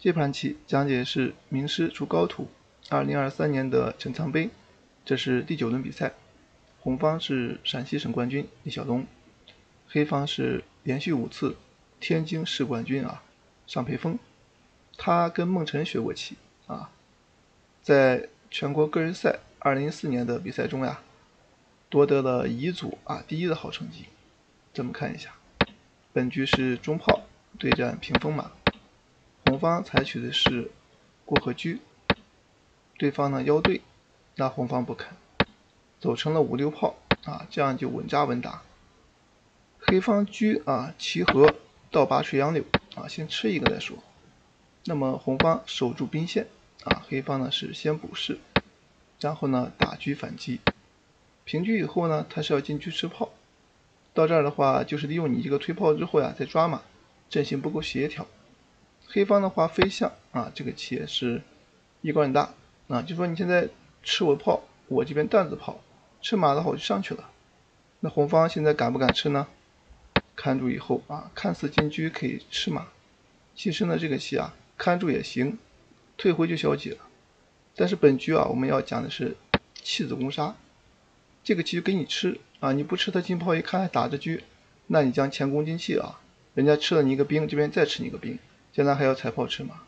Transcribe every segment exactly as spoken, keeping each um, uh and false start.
这盘棋讲解是名师出高徒二零二三年的陈仓杯，这是第九轮比赛。红方是陕西省冠军李小龙，黑方是连续五次天津市冠军啊尚培峰，他跟孟晨学过棋啊，在全国个人赛二零一四年的比赛中呀、啊，夺得了乙组啊第一的好成绩。咱们看一下，本局是中炮对战屏风马，红方采取的是过河车，对方呢腰对，那红方不肯，走成了五六炮啊，这样就稳扎稳打。黑方车啊齐合倒拔垂杨柳啊，先吃一个再说。那么红方守住兵线啊，黑方呢是先补士，然后呢打车反击。平车以后呢，他是要进车吃炮。到这儿的话，就是利用你这个推炮之后呀、啊，再抓马，阵型不够协调。黑方的话飞象啊，这个棋也是一高两大啊，就说你现在吃我炮，我这边担子炮，吃马的话我就上去了。那红方现在敢不敢吃呢？看住以后啊，看似进车可以吃马，其实呢这个棋啊，看住也行，退回就小解了。但是本局啊，我们要讲的是弃子攻杀，这个棋就给你吃啊，你不吃他进炮一看还打着车，那你将前功尽弃啊，人家吃了你一个兵，这边再吃你一个兵，现在还要踩炮吃马，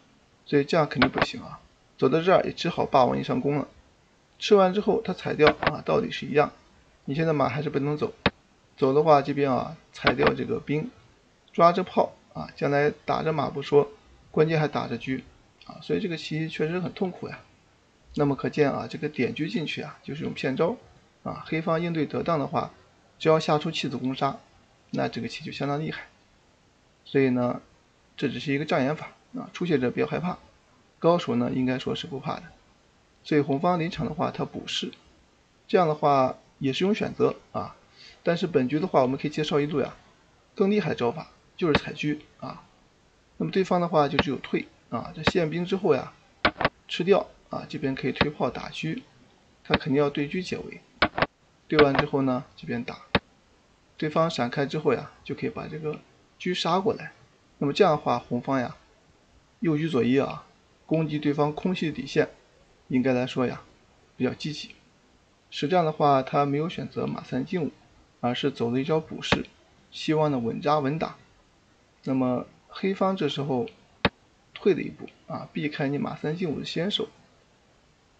所以这样肯定不行啊。走到这儿也只好霸王硬上弓了，吃完之后他踩掉啊，道理是一样，你现在马还是不能走。走的话，这边啊踩掉这个兵，抓着炮啊，将来打着马不说，关键还打着车啊，所以这个棋确实很痛苦呀。那么可见啊，这个点车进去啊，就是用骗招啊。黑方应对得当的话，只要下出弃子攻杀，那这个棋就相当厉害。所以呢，这只是一个障眼法啊，初学者不要害怕，高手呢应该说是不怕的。所以红方临场的话，他补士，这样的话也是一种选择啊。但是本局的话，我们可以介绍一路呀、啊，更厉害的招法就是踩车啊。那么对方的话就只有退啊，这陷兵之后呀，吃掉啊，这边可以推炮打车，他肯定要对车解围。对完之后呢，这边打，对方闪开之后呀，就可以把这个车杀过来。那么这样的话，红方呀，右车左一啊，攻击对方空隙的底线，应该来说呀，比较积极。实战的话，他没有选择马三进五。而是走了一招补士，希望呢稳扎稳打。那么黑方这时候退了一步啊，避开你马三进五的先手。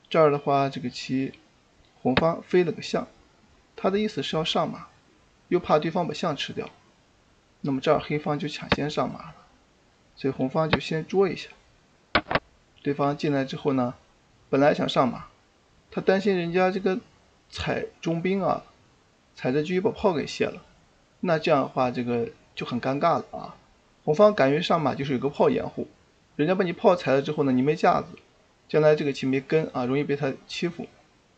这儿的话，这个棋红方飞了个象，他的意思是要上马，又怕对方把象吃掉。那么这儿黑方就抢先上马了，所以红方就先捉一下。对方进来之后呢，本来想上马，他担心人家这个踩中兵啊。踩着车把炮给卸了，那这样的话这个就很尴尬了啊。红方敢于上马就是有个炮掩护，人家把你炮踩了之后呢，你没架子，将来这个棋没跟啊，容易被他欺负。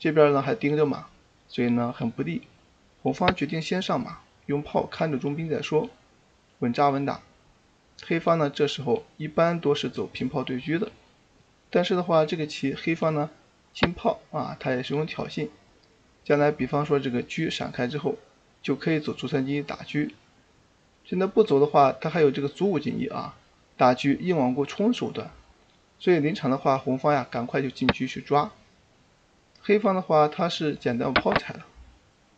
这边呢还盯着马，所以呢很不利。红方决定先上马，用炮看着中兵再说，稳扎稳打。黑方呢这时候一般都是走平炮对车的，但是的话这个棋黑方呢进炮啊，他也是用挑衅。将来比方说这个车闪开之后，就可以走卒三进一打车。现在不走的话，他还有这个卒五进一啊，打车硬往过冲手段。所以临场的话，红方呀赶快就进车去抓。黑方的话，他是简单炮踩了，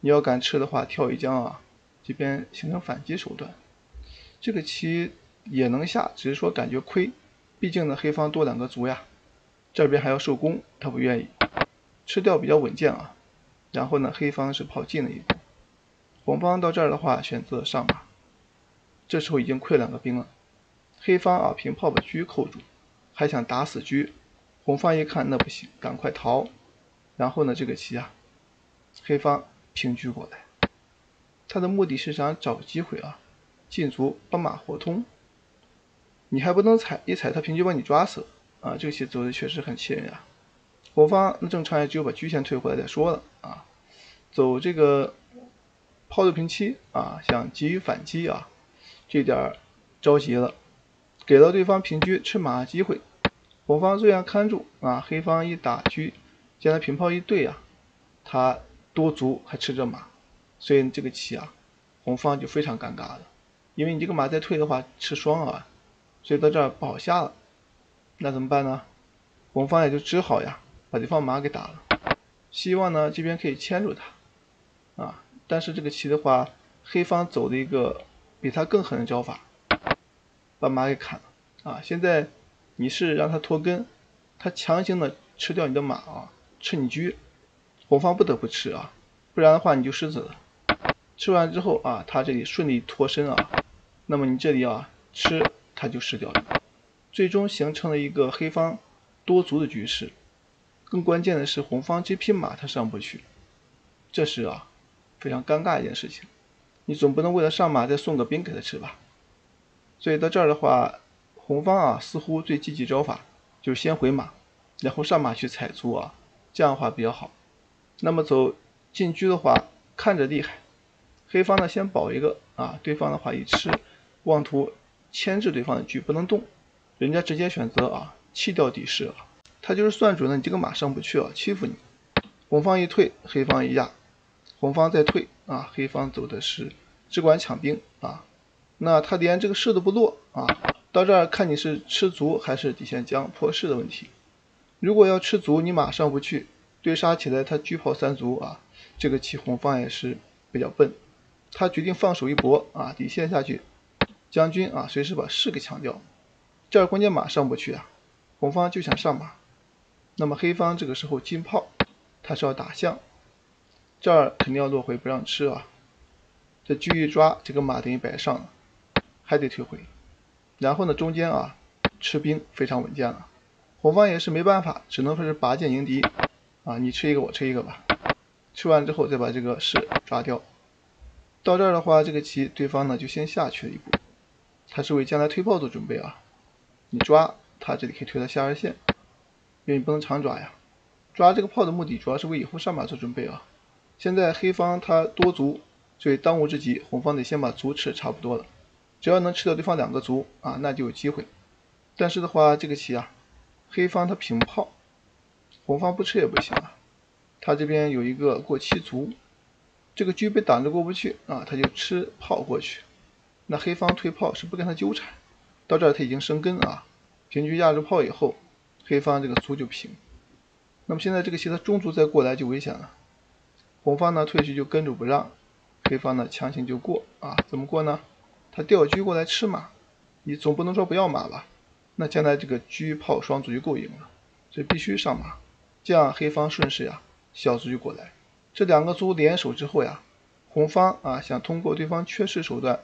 你要敢吃的话，跳一将啊，这边形成反击手段。这个棋也能下，只是说感觉亏，毕竟呢黑方多两个卒呀，这边还要受攻，他不愿意，吃掉比较稳健啊。然后呢，黑方是跑进了一步，红方到这儿的话选择上马，这时候已经溃两个兵了。黑方啊平炮把车扣住，还想打死车，红方一看那不行，赶快逃。然后呢，这个棋啊，黑方平车过来，他的目的是想找机会啊，进卒把马活通，你还不能踩，一踩他平车把你抓死啊！这个棋走的确实很气人啊。红方那正常也只有把车先退回来再说了啊，走这个炮对平七啊，想急于反击啊，这点着急了，给了对方平车吃马的机会。红方虽然看住啊，黑方一打车，将来平炮一对啊，他多卒还吃着马，所以这个棋啊，红方就非常尴尬了，因为你这个马再退的话吃双啊，所以到这儿不好下了。那怎么办呢？红方也就只好呀，把对方马给打了，希望呢这边可以牵住他啊。但是这个棋的话，黑方走的一个比他更狠的招法，把马给砍了啊。现在你是让他拖根，他强行的吃掉你的马啊，吃你车，红方不得不吃啊，不然的话你就失子了。吃完之后啊，他这里顺利脱身啊，那么你这里啊吃他就失掉了，最终形成了一个黑方多卒的局势。更关键的是红方这匹马他上不去，这是啊非常尴尬一件事情，你总不能为了上马再送个兵给他吃吧。所以到这儿的话，红方啊似乎最积极招法就是先回马，然后上马去踩卒啊，这样的话比较好。那么走进车的话看着厉害，黑方呢先保一个啊，对方的话一吃妄图牵制对方的车不能动，人家直接选择啊弃掉底士啊，他就是算准了你这个马上不去啊，欺负你。红方一退，黑方一压，红方再退啊，黑方走的是只管抢兵啊，那他连这个士都不落啊。到这儿看你是吃卒还是底线将破士的问题。如果要吃卒，你马上不去，对杀起来他车炮三卒啊，这个棋红方也是比较笨，他决定放手一搏啊，底线下去，将军啊随时把士给抢掉。这儿关键马上不去啊，红方就想上马，那么黑方这个时候进炮，他是要打象，这儿肯定要落回不让吃啊。这车一抓，这个马等于摆上了，还得退回。然后呢，中间啊吃兵非常稳健了，红方也是没办法，只能说是拔剑迎敌啊，你吃一个我吃一个吧。吃完之后再把这个士抓掉。到这儿的话，这个棋对方呢就先下去了一步，他是为将来推炮做准备啊。你抓他这里可以推到下二线，因为你不能长抓呀。抓这个炮的目的主要是为以后上马做准备啊。现在黑方他多卒，所以当务之急，红方得先把卒吃差不多了。只要能吃掉对方两个卒啊，那就有机会。但是的话，这个棋啊，黑方他平炮，红方不吃也不行啊。他这边有一个过七卒，这个车被挡着过不去啊，他就吃炮过去。那黑方推炮是不跟他纠缠。到这儿他已经生根啊，平车压住炮以后，黑方这个卒就平。那么现在这个棋他中卒再过来就危险了，红方呢退去就跟着不让，黑方呢强行就过啊，怎么过呢？他调车过来吃马，你总不能说不要马吧？那将来这个车炮双卒就够赢了，所以必须上马，这样黑方顺势呀小卒就过来。这两个卒联手之后呀，红方啊想通过对方缺士手段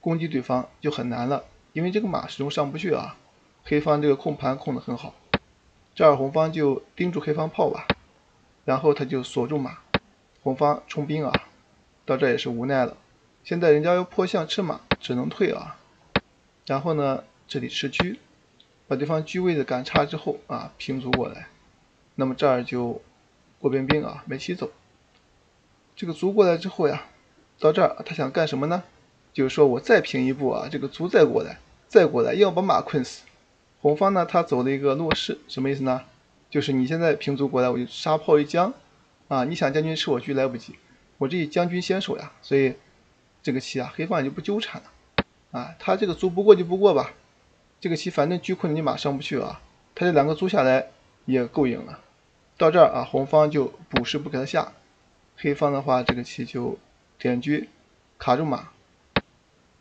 攻击对方就很难了。因为这个马始终上不去啊，黑方这个控盘控得很好，这儿红方就盯住黑方炮吧，然后他就锁住马，红方冲兵啊，到这也是无奈了。现在人家要破象吃马，只能退啊。然后呢，这里吃车，把对方车位的赶差之后啊，平卒过来，那么这儿就过边兵啊，没棋走。这个卒过来之后呀，到这儿他想干什么呢？就是说我再平一步啊，这个卒再过来，再过来要把马困死。红方呢，他走了一个落士，什么意思呢？就是你现在平卒过来，我就杀炮一将，啊，你想将军吃我车来不及，我这里将军先手呀，所以这个棋啊，黑方也就不纠缠了，啊，他这个卒不过就不过吧，这个棋反正车困你马上不去啊，他这两个卒下来也够赢了。到这儿啊，红方就补士不给他下，黑方的话这个棋就点车卡住马。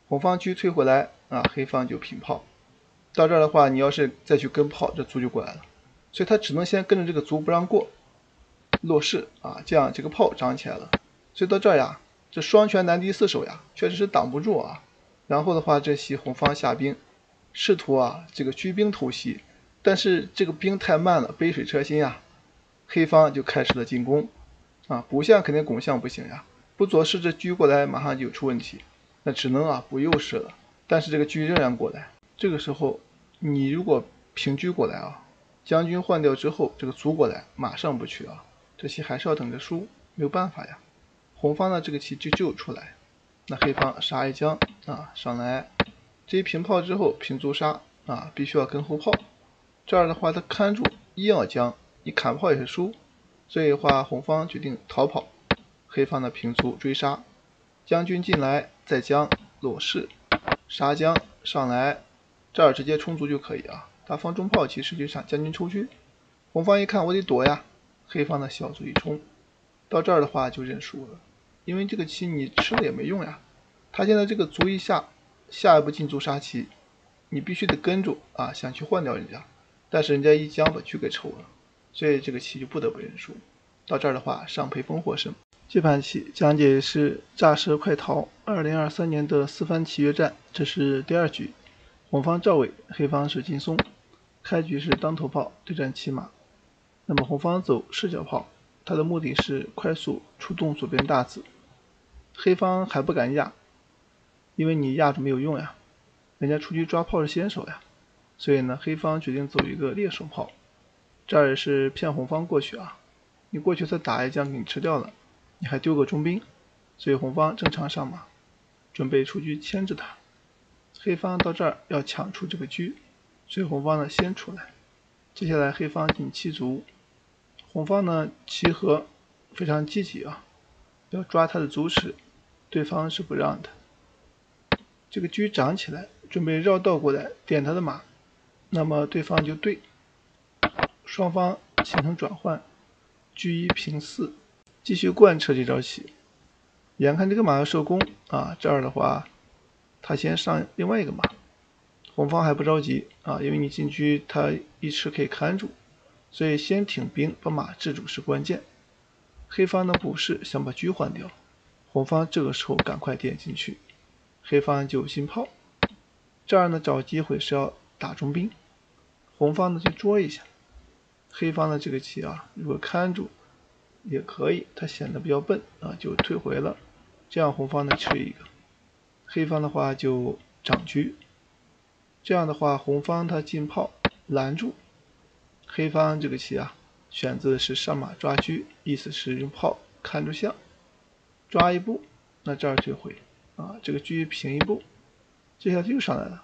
红方车退回来啊，黑方就平炮。到这儿的话，你要是再去跟炮，这卒就过来了，所以他只能先跟着这个卒不让过，落士啊，这样这个炮长起来了。所以到这儿呀，这双拳难敌四手呀，确实是挡不住啊。然后的话，这棋红方下兵，试图啊这个车兵偷袭，但是这个兵太慢了，杯水车薪呀，黑方就开始了进攻啊，补象肯定拱象不行呀，不左士这车过来马上就出问题。那只能啊补右士了，但是这个车仍然过来。这个时候你如果平车过来啊，将军换掉之后，这个卒过来马上不去啊，这棋还是要等着输，没有办法呀。红方呢这个棋就救出来，那黑方杀一将啊上来，这一平炮之后平卒杀啊，必须要跟后炮。这样的话他看住一要将，你砍炮也是输，所以的话红方决定逃跑，黑方的平卒追杀，将军进来再将落士杀将上来，这儿直接冲卒就可以啊。他方中炮骑士去上将军抽车，红方一看我得躲呀，黑方呢小卒一冲，到这儿的话就认输了，因为这个棋你吃了也没用呀。他现在这个卒一下，下一步进卒杀棋，你必须得跟住啊，想去换掉人家，但是人家一将把车给抽了，所以这个棋就不得不认输。到这儿的话，尚培峰获胜。这盘棋讲解是诈尸快逃二零二三年的四番棋约战，这是第二局，红方赵伟，黑方史劲松。开局是当头炮对战骑马，那么红方走视角炮，它的目的是快速出动左边大子，黑方还不敢压。因为你压着没有用呀，人家出去抓炮是先手呀，所以呢，黑方决定走一个猎手炮，这儿也是骗红方过去啊，你过去再打一将给你吃掉了，你还丢个中兵，所以红方正常上马，准备出车牵制他，黑方到这儿要抢出这个车，所以红方呢先出来，接下来黑方进七卒，红方呢棋合非常积极啊，要抓他的卒齿，对方是不让的。这个车长起来，准备绕道过来点他的马，那么对方就对，双方形成转换，车一平四，继续贯彻这招棋。眼看这个马要受攻啊，这儿的话，他先上另外一个马，红方还不着急啊，因为你进车他一吃可以看住，所以先挺兵把马制住是关键。黑方呢不是想把车换掉，红方这个时候赶快点进去。黑方就有心炮，这儿呢找机会是要打中兵，红方呢去捉一下，黑方的这个棋啊，如果看住也可以，他显得比较笨啊，就退回了，这样红方呢吃一个，黑方的话就长车，这样的话红方他进炮拦住，黑方这个棋啊，选择的是上马抓车，意思是用炮看住象，抓一步，那这儿退回。啊，这个车平一步，这下就上来了，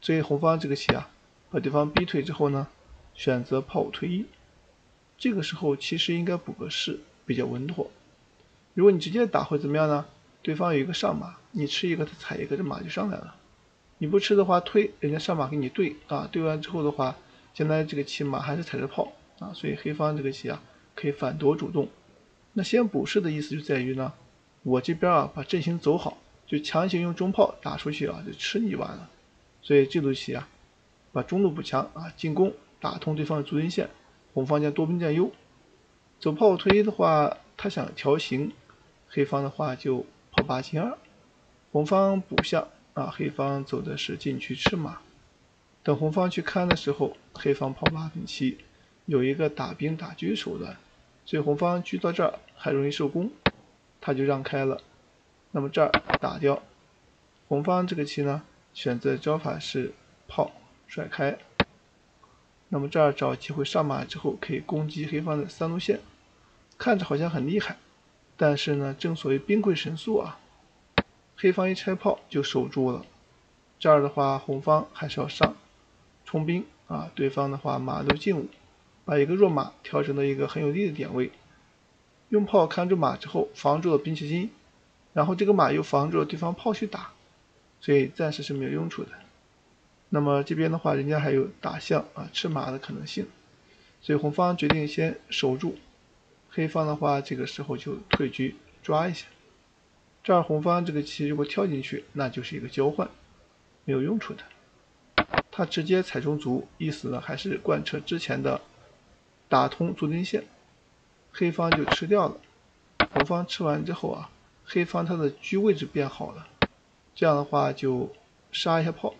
所以红方这个棋啊，把对方逼退之后呢，选择炮五退一，这个时候其实应该补个士比较稳妥。如果你直接打会怎么样呢？对方有一个上马，你吃一个他踩一个，这马就上来了。你不吃的话推，人家上马给你对啊，对完之后的话，将来这个骑马还是踩着炮啊，所以黑方这个棋啊可以反夺主动。那先补士的意思就在于呢。我这边啊，把阵型走好，就强行用中炮打出去啊，就吃你完了。所以这步棋啊，把中路补强啊，进攻打通对方的卒军线，红方将多兵占优。走炮五退一的话，他想调形，黑方的话就炮八进二，红方补象啊，黑方走的是进车吃马。等红方去看的时候，黑方炮八平七，有一个打兵打车手段，所以红方车到这儿还容易受攻。他就让开了，那么这儿打掉，红方这个棋呢，选择招法是炮甩开，那么这儿找机会上马之后可以攻击黑方的三路线，看着好像很厉害，但是呢，正所谓兵贵神速啊，黑方一拆炮就守住了，这儿的话红方还是要上冲兵啊，对方的话马六进五，把一个弱马调整到一个很有利的点位。用炮看住马之后，防住了兵棋金，然后这个马又防住了对方炮去打，所以暂时是没有用处的。那么这边的话，人家还有打象啊、吃马的可能性，所以红方决定先守住，黑方的话这个时候就退车抓一下。这儿红方这个棋如果跳进去，那就是一个交换，没有用处的。他直接踩中卒，意思呢还是贯彻之前的打通卒军线。黑方就吃掉了，红方吃完之后啊，黑方他的车位置变好了，这样的话就杀一下炮，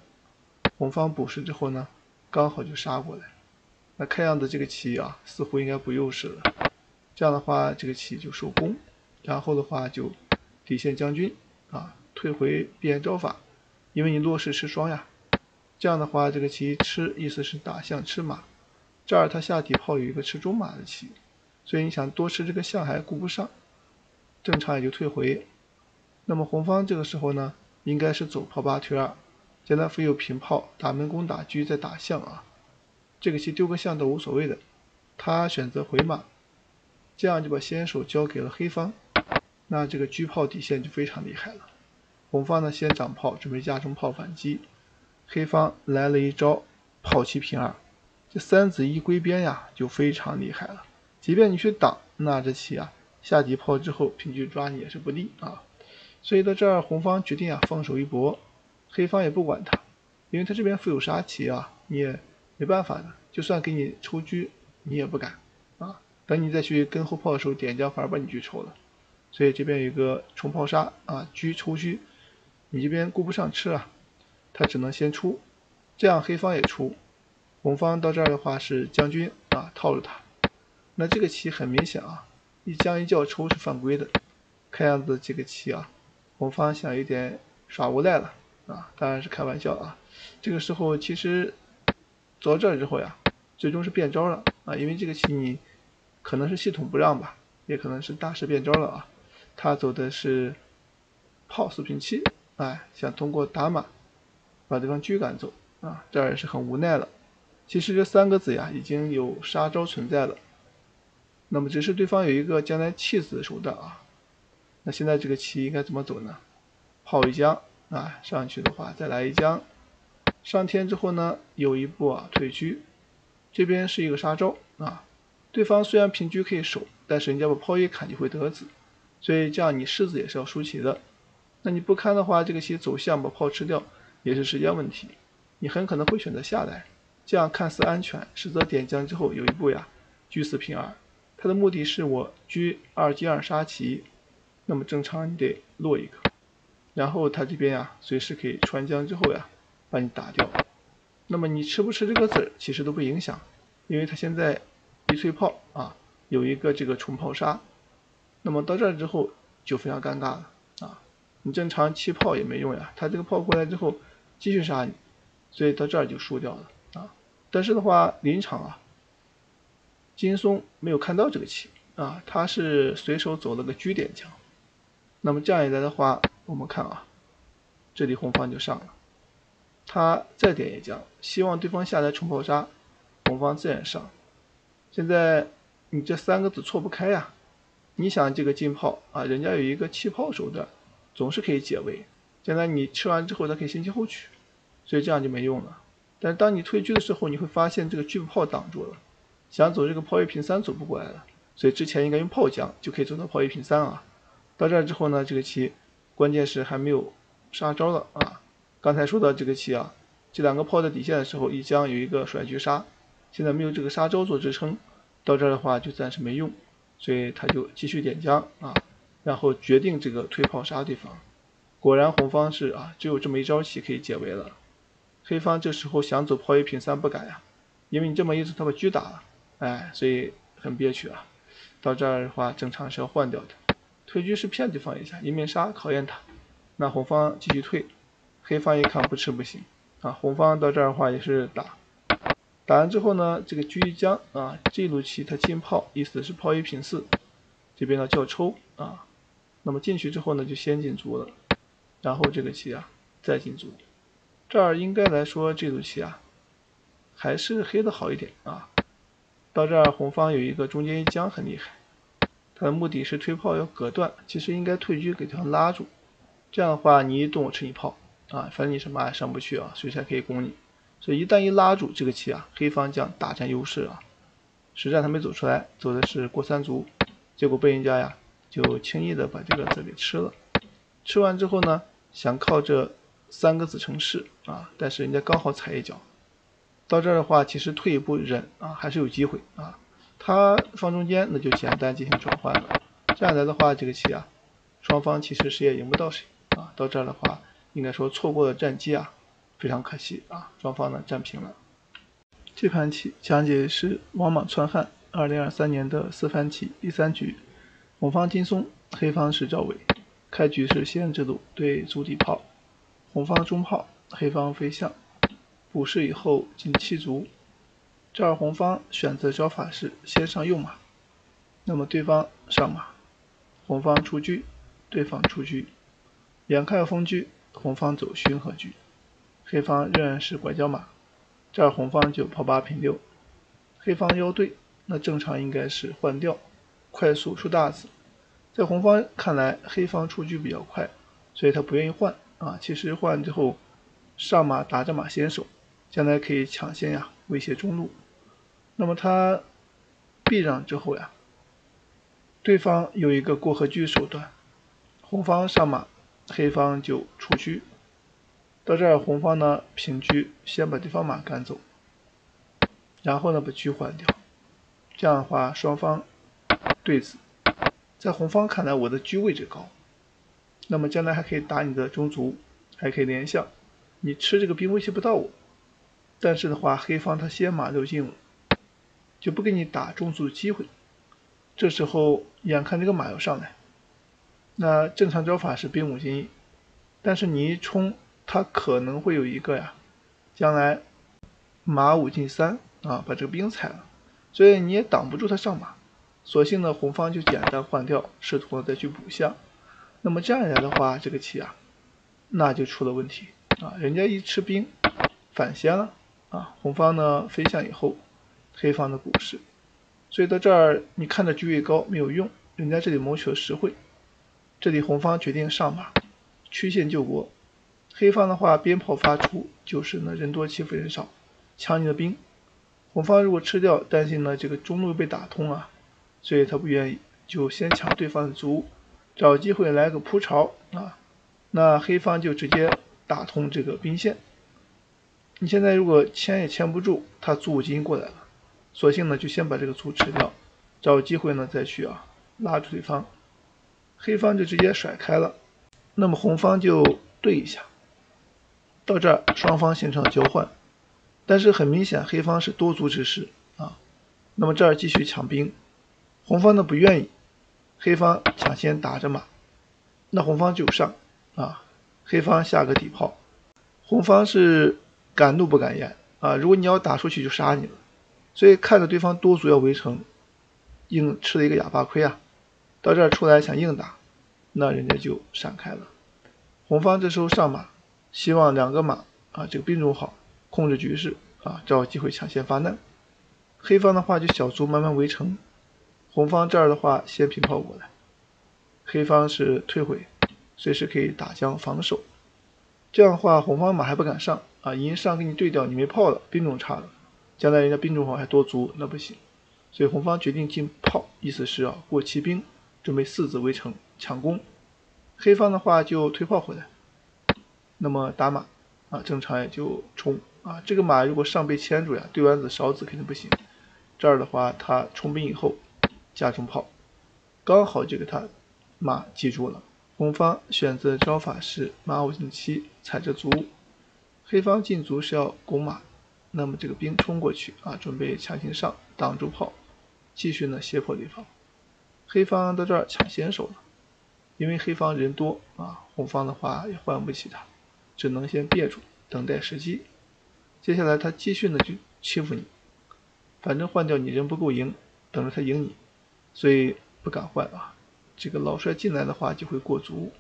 红方补士之后呢，刚好就杀过来。那看样子这个棋啊，似乎应该不优势了，这样的话这个棋就受攻，然后的话就底线将军啊，退回必然招法，因为你落士吃双呀，这样的话这个棋吃意思是打象吃马，这儿他下底炮有一个吃中马的棋。所以你想多吃这个象还顾不上，正常也就退回。那么红方这个时候呢，应该是走炮八退二，简单飞有平炮打门攻打车再打象啊，这个棋丢个象都无所谓的。他选择回马，这样就把先手交给了黑方。那这个车炮底线就非常厉害了。红方呢先长炮，准备压中炮反击，黑方来了一招炮骑平耳，这三子一归边呀，就非常厉害了。即便你去挡，那这棋啊，下底炮之后平局抓你也是不利啊。所以到这儿，红方决定啊放手一搏，黑方也不管他，因为他这边富有杀棋啊，你也没办法的，就算给你抽车，你也不敢啊。等你再去跟后炮的时候，点将反而把你车抽了。所以这边有一个冲炮杀啊，车抽车，你这边顾不上吃啊，他只能先出。 这样黑方也出，红方到这儿的话是将军啊套住他，那这个棋很明显啊，一将一叫抽是犯规的，看样子这个棋啊，红方想有点耍无赖了啊，当然是开玩笑啊。这个时候其实走到这儿之后呀，最终是变招了啊，因为这个棋你可能是系统不让吧，也可能是大势变招了啊，他走的是炮四平七，哎，想通过打马把对方车赶走。 啊，这也是很无奈了。其实这三个子呀，已经有杀招存在了。那么只是对方有一个将来弃子的手段啊。那现在这个棋应该怎么走呢？炮一将啊，上去的话再来一将，上天之后呢，有一步啊退车，这边是一个杀招啊。对方虽然平车可以守，但是人家把炮一砍就会得子，所以这样你士子也是要输棋的。那你不堪的话，这个棋走向把炮吃掉也是时间问题。 你很可能会选择下来，这样看似安全，实则点将之后有一步呀，车四平二，它的目的是我车二进二杀棋，那么正常你得落一个，然后他这边呀，随时可以穿将之后呀，把你打掉。那么你吃不吃这个子其实都不影响，因为他现在一退炮啊，有一个这个冲炮杀，那么到这儿之后就非常尴尬了啊，你正常弃炮也没用呀，他这个炮过来之后继续杀你。 所以到这儿就输掉了啊！但是的话，临场啊，金松没有看到这个棋啊，他是随手走了个车点将。那么这样一来的话，我们看啊，这里红方就上了，他再点一将，希望对方下来冲炮杀，红方自然上。现在你这三个子错不开呀、啊，你想这个进炮啊，人家有一个弃炮手段，总是可以解围。将来你吃完之后，他可以先弃后取。 所以这样就没用了。但是当你退车的时候，你会发现这个车被炮挡住了，想走这个炮一平三走不过来了。所以之前应该用炮将就可以走到炮一平三啊。到这儿之后呢，这个棋关键是还没有杀招了啊。刚才说到这个棋啊，这两个炮在底线的时候，一将有一个甩车杀，现在没有这个杀招做支撑，到这儿的话就暂时没用，所以他就继续点将啊，然后决定这个退炮杀对方。果然红方是啊，只有这么一招棋可以解围了。 黑方这时候想走炮一平三不敢呀、啊，因为你这么一走，他把车打了，哎，所以很憋屈啊。到这儿的话，正常是要换掉的，退车是骗对方一下，一面杀考验他。那红方继续退，黑方一看不吃不行啊，红方到这儿的话也是打，打完之后呢，这个车一将啊，这路棋他进炮，意思是炮一平四，这边呢叫抽啊，那么进去之后呢，就先进卒了，然后这个棋啊再进卒。 这儿应该来说，这组棋啊，还是黑的好一点啊。到这儿，红方有一个中间一将很厉害，他的目的是推炮要隔断，其实应该退车给对方拉住。这样的话，你一动我吃你炮啊，反正你什么也上不去啊，随时还可以攻你。所以一旦一拉住这个棋啊，黑方将大占优势啊。实战他没走出来，走的是过三卒，结果被人家呀就轻易的把这个子给吃了。吃完之后呢，想靠这。 三个子成势啊，但是人家刚好踩一脚，到这儿的话，其实退一步忍啊，还是有机会啊。他放中间，那就简单进行转换了。这样来的话，这个棋啊，双方其实谁也赢不到谁啊。到这儿的话，应该说错过了战机啊，非常可惜啊。双方呢战平了。这盘棋讲解是王莽篡汉二零二三年的四番棋第三局，红方金松，黑方是赵伟。开局是先制度对卒底炮。 红方中炮，黑方飞象，补士以后进七卒。这儿红方选择招法是先上右马，那么对方上马，红方出车，对方出车。眼看要封车，红方走巡河车，黑方仍然是拐角马。这儿红方就炮八平六，黑方腰对，那正常应该是换掉，快速出大子。在红方看来，黑方出车比较快，所以他不愿意换。 啊，其实换之后，上马打着马先手，将来可以抢先呀、啊、威胁中路。那么他避让之后呀、啊，对方有一个过河车手段，红方上马，黑方就出车。到这儿红方呢平车，先把对方马赶走，然后呢把车换掉。这样的话双方对子，在红方看来我的车位置高，那么将来还可以打你的中卒，还可以连象，你吃这个兵威胁不到我。但是的话黑方他先马六进五，就不给你打中卒的机会。这时候眼看这个马要上来，那正常招法是兵五进一，但是你一冲，他可能会有一个呀，将来马五进三啊，把这个兵踩了，所以你也挡不住他上马。所幸呢，红方就简单换掉，试图再去补下。那么这样来的话，这个棋啊，那就出了问题啊，人家一吃兵反先了啊，红方呢飞象以后，黑方的补士。所以到这儿你看着车位高没有用，人家这里谋取了实惠。这里红方决定上马，曲线救国。黑方的话鞭炮发出，就是呢人多欺负人少，抢你的兵。红方如果吃掉，担心呢这个中路被打通啊，所以他不愿意，就先抢对方的卒，找机会来个扑巢啊。那黑方就直接打通这个兵线。你现在如果牵也牵不住，他卒已经过来了。索性呢，就先把这个卒吃掉，找机会呢再去啊拉住对方，黑方就直接甩开了。那么红方就对一下，到这儿双方形成了交换，但是很明显黑方是多卒之势啊。那么这儿继续抢兵，红方呢不愿意，黑方抢先打着马，那红方就上啊，黑方下个底炮，红方是敢怒不敢言啊，如果你要打出去就杀你了。所以看着对方多卒要围城，硬吃了一个哑巴亏啊！到这儿出来想硬打，那人家就闪开了。红方这时候上马，希望两个马啊这个兵种好，控制局势啊，找机会抢先发难。黑方的话就小卒慢慢围城，红方这儿的话先平炮过来，黑方是退回，随时可以打将防守。这样的话红方马还不敢上啊，一上给你对掉，你没炮了，兵种差了。将来人家兵种好还多卒，那不行，所以红方决定进炮，意思是啊过骑兵，准备四子围城抢攻。黑方的话就推炮回来，那么打马啊，正常也就冲啊。这个马如果上被牵住呀，对完子少子肯定不行。这儿的话他冲兵以后加重炮，刚好就给他马记住了。红方选择的招法是马五进七踩着卒，黑方进卒是要拱马。那么这个兵冲过去啊，准备强行上，挡住炮，继续呢胁迫对方。黑方到这儿抢先手了，因为黑方人多啊，红方的话也换不起他，只能先憋住，等待时机。接下来他继续呢就欺负你，反正换掉你人不够赢，等着他赢你，所以不敢换啊。这个老帅进来的话就会过卒，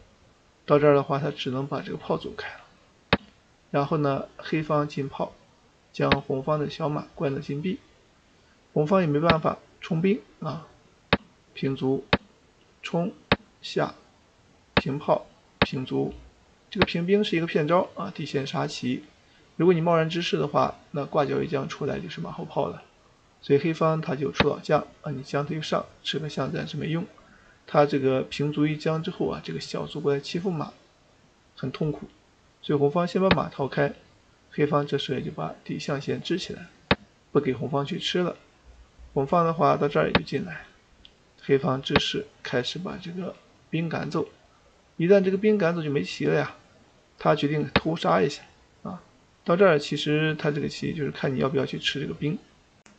到这儿的话他只能把这个炮走开了。然后呢，黑方进炮，将红方的小马关了禁闭，红方也没办法冲兵啊，平卒冲下平炮平卒，这个平兵是一个骗招啊，地陷杀棋。如果你贸然之势的话，那挂角一将出来就是马后炮了。所以黑方他就出老将啊，你将他又上，吃个象暂时没用。他这个平卒一将之后啊，这个小卒过来欺负马，很痛苦。所以红方先把马逃开。黑方这时也就把底象先支起来，不给红方去吃了。红方的话到这儿也就进来，黑方之势开始把这个兵赶走。一旦这个兵赶走就没棋了呀，他决定偷杀一下啊。到这儿其实他这个棋就是看你要不要去吃这个兵，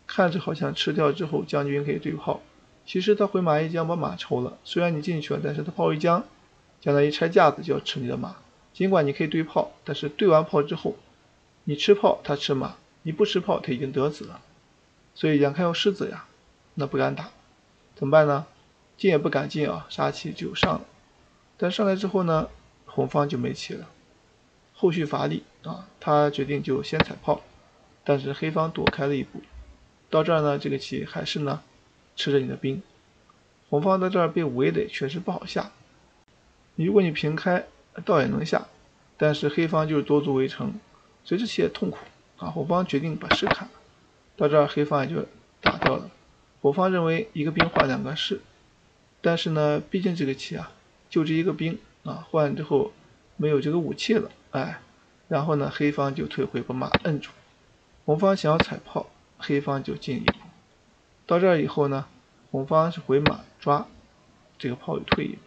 看着好像吃掉之后将军可以对炮，其实他回马一将把马抽了，虽然你进去了，但是他炮一将，将来一拆架子就要吃你的马。尽管你可以对炮，但是对完炮之后你吃炮他吃马，你不吃炮他已经得子了。所以眼看要失子呀，那不敢打，怎么办呢？进也不敢进啊，杀棋就上了。但上来之后呢，红方就没棋了，后续乏力啊，他决定就先踩炮，但是黑方躲开了一步。到这儿呢，这个棋还是呢吃着你的兵，红方到这儿被围垒，确实不好下。如果你平开倒也能下，但是黑方就是多卒围城，所以这棋也痛苦啊，火方决定把士砍了。到这儿黑方也就打掉了。我方认为一个兵换两个士，但是呢，毕竟这个棋啊，就这一个兵啊，换之后没有这个武器了，哎，然后呢，黑方就退回，把马摁住。红方想要踩炮，黑方就进一步。到这儿以后呢，红方是回马抓，这个炮也退一步。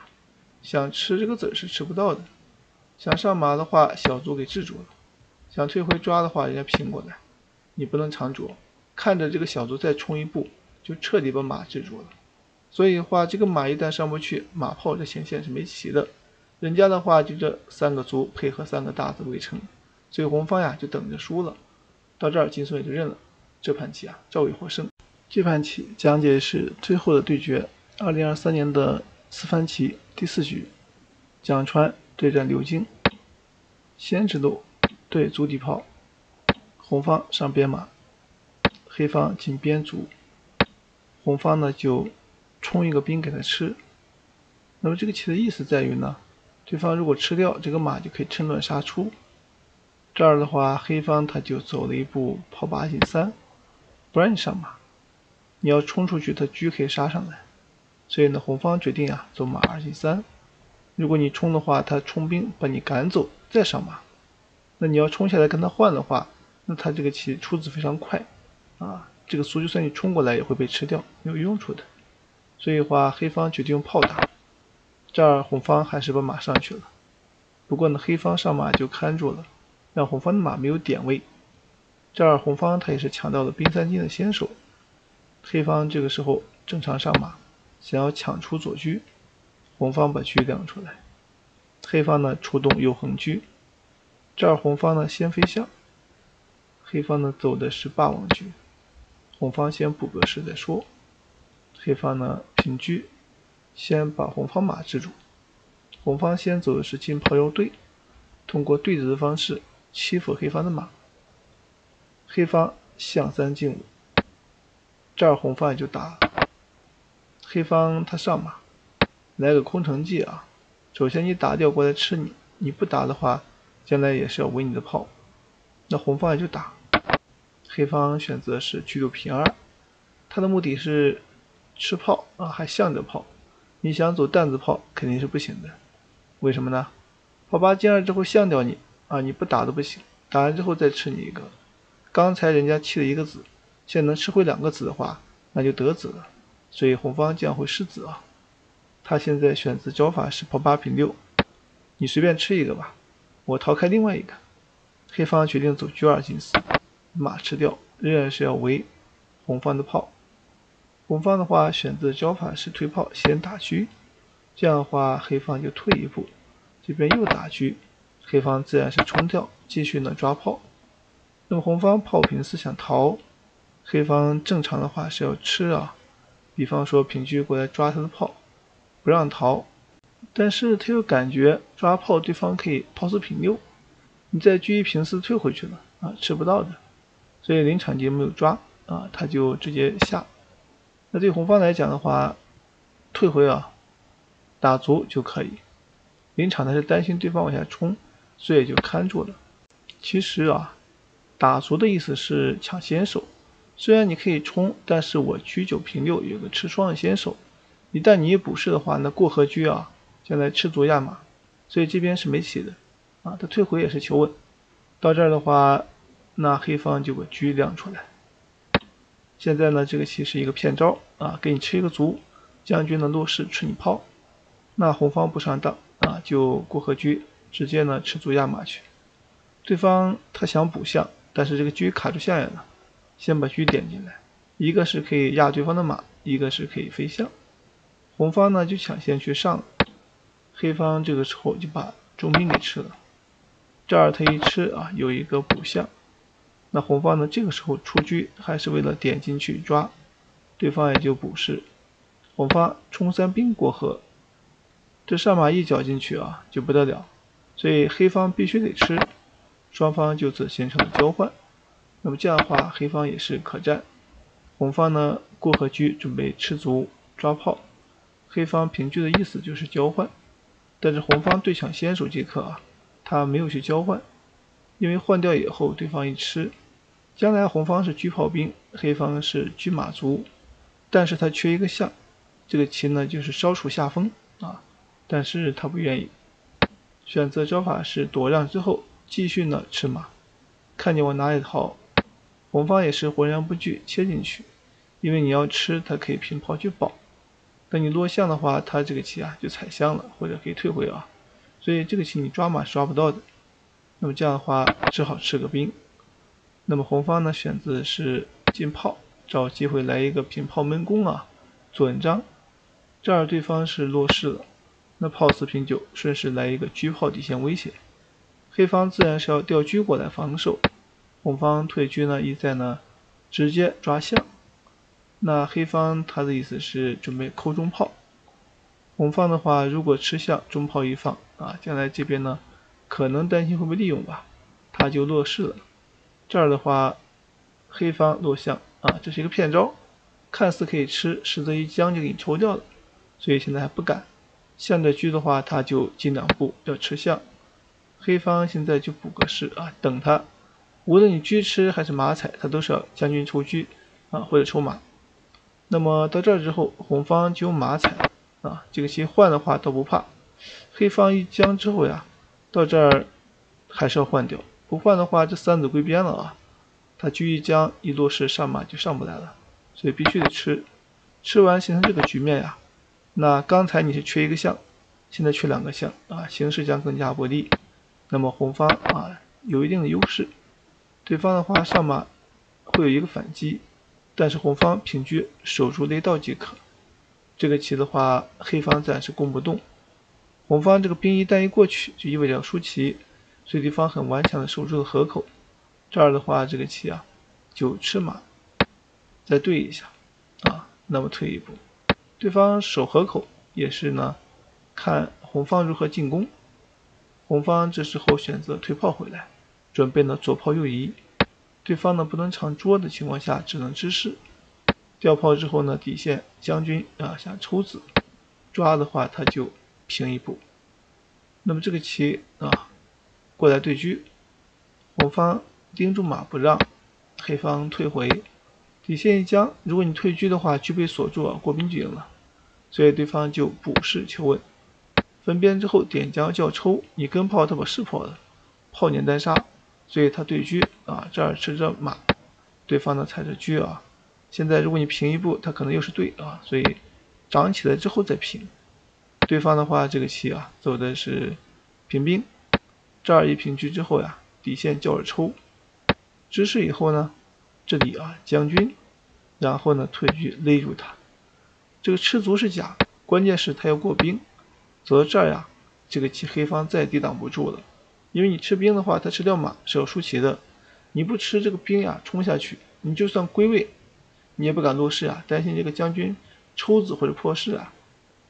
想吃这个子是吃不到的，想上马的话，小卒给制住了；想退回抓的话，人家平过来，你不能长着。 看着这个小卒再冲一步，就彻底把马制住了。所以的话，这个马一旦上不去，马炮这前线是没棋的。人家的话就这三个卒配合三个大卒围城，所以红方呀就等着输了。到这儿，金松也就认了。这盘棋啊，赵伟获胜。这盘棋讲解是最后的对决， 二零二三年的四番棋第四局，蒋川对战刘晶，先制斗对卒底炮，红方上边马。 黑方进边卒，红方呢就冲一个兵给他吃。那么这个棋的意思在于呢，对方如果吃掉这个马，就可以趁乱杀出。这儿的话，黑方他就走了一步，炮八进三，不让你上马，你要冲出去，他车可以杀上来。所以呢，红方决定啊，走马二进三。如果你冲的话，他冲兵把你赶走，再上马。那你要冲下来跟他换的话，那他这个棋出子非常快。 啊，这个卒就算你冲过来也会被吃掉，没有用处的。所以的话，黑方决定用炮打。这儿红方还是把马上去了，不过呢，黑方上马就看住了，让红方的马没有点位。这儿红方他也是抢到了兵三进的先手，黑方这个时候正常上马，想要抢出左车，红方把车亮出来，黑方呢出动右横车。这儿红方呢先飞象，黑方呢走的是霸王车。 红方先补个士再说，黑方呢平车，先把红方马制住。红方先走的是进炮右对，通过对子的方式欺负黑方的马。黑方象三进五，这儿红方也就打。黑方他上马，来个空城计啊。首先你打掉过来吃你，你不打的话，将来也是要围你的炮。那红方也就打。 黑方选择是车六平二，他的目的是吃炮啊，还象着炮。你想走担子炮肯定是不行的，为什么呢？炮八进二之后象掉你啊，你不打都不行，打完之后再吃你一个。刚才人家弃了一个子，现在能吃回两个子的话，那就得子了。所以红方这样会失子啊。他现在选择招法是炮八平六，你随便吃一个吧，我逃开另外一个。黑方决定走车二进四。 马吃掉，仍然是要围红方的炮。红方的话选择招法是推炮先打车，这样的话黑方就退一步，这边又打车，黑方自然是冲掉，继续呢抓炮。那么红方炮平四想逃，黑方正常的话是要吃啊，比方说平车过来抓他的炮，不让逃，但是他又感觉抓炮对方可以炮四平六，你再车一平四退回去了啊，吃不到的。 所以临场劫没有抓啊，他就直接下。那对红方来讲的话，退回啊，打卒就可以。临场他是担心对方往下冲，所以就看住了。其实啊，打卒的意思是抢先手。虽然你可以冲，但是我车九平六有个吃双的先手。一旦你一补士的话，那过河车啊，将来吃卒压马，所以这边是没棋的啊。他退回也是求稳。到这儿的话。 那黑方就把车亮出来。现在呢，这个棋是一个骗招啊，给你吃一个卒，将军呢落士吃你炮。那红方不上当啊，就过河车，直接呢吃卒压马去。对方他想补象，但是这个车卡住象眼了，先把车点进来，一个是可以压对方的马，一个是可以飞象。红方呢就抢先去上了，黑方这个时候就把中兵给吃了。这儿他一吃啊，有一个补象。 那红方呢？这个时候出车还是为了点进去抓，对方也就补士。红方冲三兵过河，这上马一脚进去啊，就不得了。所以黑方必须得吃，双方就此形成了交换。那么这样的话，黑方也是可战。红方呢过河车准备吃卒抓炮，黑方平车的意思就是交换。但是红方对抢先手这一刻啊，他没有去交换。 因为换掉以后，对方一吃，将来红方是车炮兵，黑方是车马卒，但是他缺一个象，这个棋呢就是稍处下风啊，但是他不愿意，选择招法是躲让之后继续呢吃马，看见我哪里逃，红方也是浑然不惧切进去，因为你要吃他可以平炮去保，等你落象的话，他这个棋啊就踩象了，或者可以退回啊，所以这个棋你抓马是抓不到的。那么这样的话只好吃个兵。那么红方呢选择是进炮，找机会来一个平炮闷攻啊，损张。这儿对方是落势了，那炮四平九，顺势来一个车炮底线威胁。黑方自然是要调车过来防守，红方退车呢意在呢直接抓象。那黑方他的意思是准备扣中炮，红方的话如果吃象，中炮一放啊，将来这边呢。可能担心会被利用吧，他就落势了。这儿的话，黑方落象啊，这是一个骗招，看似可以吃，实则一将就给你抽掉了。所以现在还不敢。象着车的话，他就进两步要吃象。黑方现在就补个士啊，等他。无论你车吃还是马踩，他都是要将军抽车啊，或者抽马。那么到这儿之后，红方就用马踩啊，这个棋换的话倒不怕。黑方一将之后呀。到这儿还是要换掉，不换的话这三子归边了啊。他车一将一落势上马就上不来了，所以必须得吃。吃完形成这个局面呀、啊，那刚才你是缺一个象，现在缺两个象啊，形势将更加不利。那么红方啊有一定的优势，对方的话上马会有一个反击，但是红方平车守住雷道即可。这个棋的话，黑方暂时攻不动。红方这个兵一旦一过去，就意味着要输棋，所以对方很顽强的守住了河口。这儿的话，这个棋啊，就吃马，再对一下啊，那么退一步。对方守河口也是呢，看红方如何进攻。红方这时候选择退炮回来，准备呢左炮右移。对方呢不能长捉的情况下，只能支势。调炮之后呢，底线将军啊想抽子，抓的话他就。平一步，那么这个棋啊，过来对车，红方盯住马不让，黑方退回，底线一将，如果你退车的话，车被锁住啊，过兵就赢了，所以对方就补士求稳，分边之后点将就要抽，你跟炮他把士破了，炮撵单杀，所以他对车啊，这儿吃着马，对方呢踩着车啊，现在如果你平一步，他可能又是对啊，所以长起来之后再平。对方的话，这个棋啊走的是平兵，这儿一平车之后呀、啊，底线叫着抽，支势以后呢，这里啊将军，然后呢退车勒住他，这个吃卒是假，关键是他要过兵，走到这儿呀、啊，这个棋黑方再抵挡不住了，因为你吃兵的话，他吃掉马是要输棋的，你不吃这个兵呀、啊，冲下去，你就算归位，你也不敢落势啊，担心这个将军抽子或者破士啊。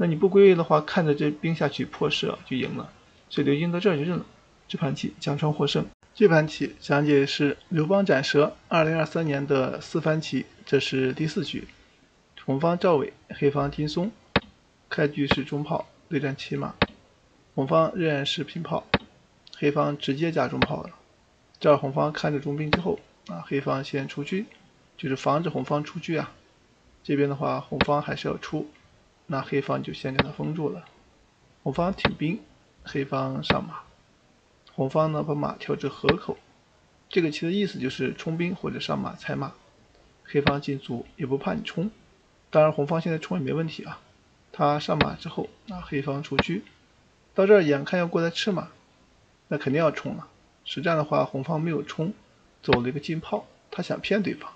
那你不归位的话，看着这兵下去破势啊，就赢了。所以刘金到这儿就认了，这盘棋江川获胜。这盘棋讲解是刘邦斩蛇二零二三年的四番棋，这是第四局，红方赵伟，黑方丁松，开局是中炮对战骑马，红方仍然是平炮，黑方直接加中炮了。这儿红方看着中兵之后啊，黑方先出车，就是防止红方出车啊。这边的话，红方还是要出。那黑方就先给他封住了，红方挺兵，黑方上马，红方呢把马调至河口，这个棋的意思就是冲兵或者上马踩马，黑方进卒也不怕你冲，当然红方现在冲也没问题啊，他上马之后，那黑方出车，到这儿眼看要过来吃马，那肯定要冲了，实战的话红方没有冲，走了一个进炮，他想骗对方，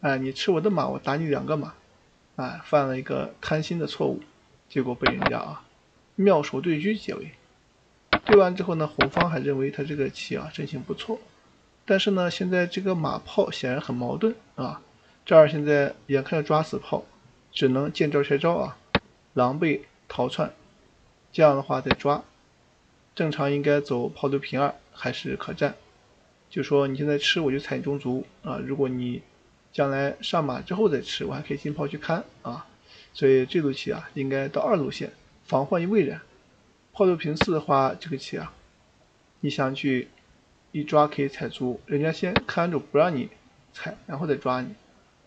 哎，你吃我的马，我打你两个马。啊，犯了一个贪心的错误，结果被人家啊妙手对车解围。对完之后呢，红方还认为他这个棋啊阵型不错，但是呢，现在这个马炮显然很矛盾啊。这儿现在眼看要抓死炮，只能见招拆招啊，狼狈逃窜。这样的话再抓，正常应该走炮六平二还是可战。就说你现在吃，我就踩你中卒啊，如果你。将来上马之后再吃，我还可以进炮去看啊，所以这路棋啊应该到二路线防患于未然。炮六平四的话，这个棋啊，你想去一抓可以踩卒，人家先看住不让你踩，然后再抓你，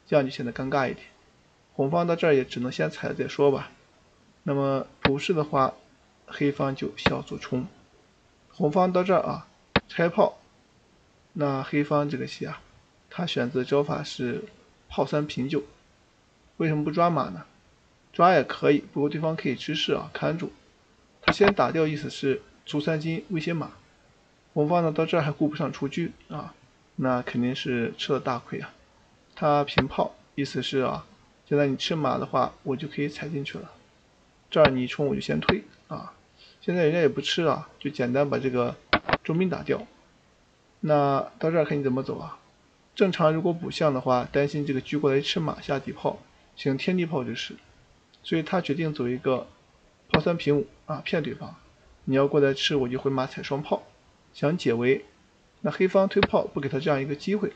这样就显得尴尬一点。红方到这儿也只能先踩了再说吧。那么不是的话，黑方就小卒冲。红方到这儿啊，拆炮。那黑方这个棋啊，他选择招法是炮三平九。为什么不抓马呢？抓也可以，不过对方可以吃士啊，看住。他先打掉，意思是卒三金威胁马。红方呢到这儿还顾不上出车啊，那肯定是吃了大亏啊。他平炮，意思是啊，现在你吃马的话，我就可以踩进去了。这儿你一冲我就先退啊。现在人家也不吃啊，就简单把这个中兵打掉。那到这儿看你怎么走啊？正常如果补象的话，担心这个车过来吃马下底炮，形成天地炮之势，所以他决定走一个炮三平五啊，骗对方。你要过来吃，我就回马踩双炮，想解围。那黑方推炮不给他这样一个机会。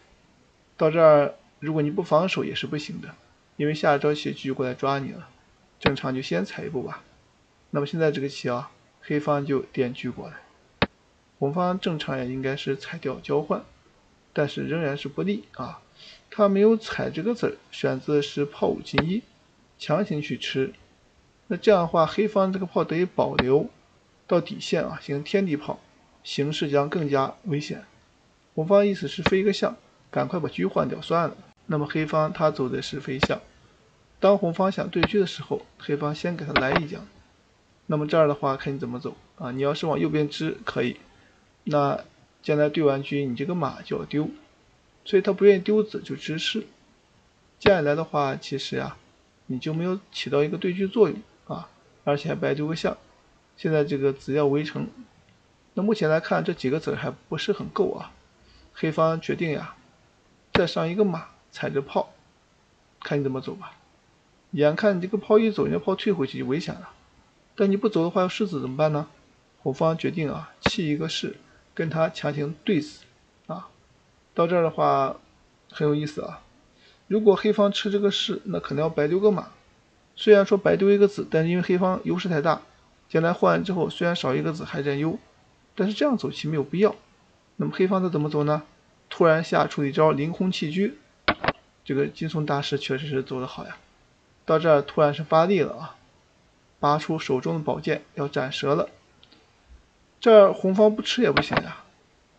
到这儿如果你不防守也是不行的，因为下一招棋就过来抓你了。正常就先踩一步吧。那么现在这个棋啊，黑方就点车过来。红方正常也应该是踩掉交换，但是仍然是不利啊。他没有踩这个子，选择是炮五进一，强行去吃。那这样的话，黑方这个炮得以保留到底线啊，形成天地炮，形势将更加危险。红方意思是飞一个象，赶快把车换掉算了。那么黑方他走的是飞象，当红方想对车的时候，黑方先给他来一将。那么这儿的话，看你怎么走啊。你要是往右边吃可以。那将来对完车，你这个马就要丢，所以他不愿意丢子就吃士。接下来的话，其实啊，你就没有起到一个对车作用啊，而且还白丢个象。现在这个子要围城，那目前来看这几个子还不是很够啊。黑方决定呀、啊，再上一个马，踩着炮，看你怎么走吧。眼看你这个炮一走，人家炮退回去就危险了，但你不走的话，要士子怎么办呢？红方决定啊，弃一个士。跟他强行对死啊，到这儿的话很有意思啊。如果黑方吃这个士，那可能要白丢个马。虽然说白丢一个子，但是因为黑方优势太大，将来换完之后虽然少一个子还占优，但是这样走棋没有必要。那么黑方他怎么走呢？突然下出一招凌空弃车，这个金松大师确实是走得好呀。到这儿突然是发力了啊，拔出手中的宝剑要斩蛇了。这儿红方不吃也不行呀、啊，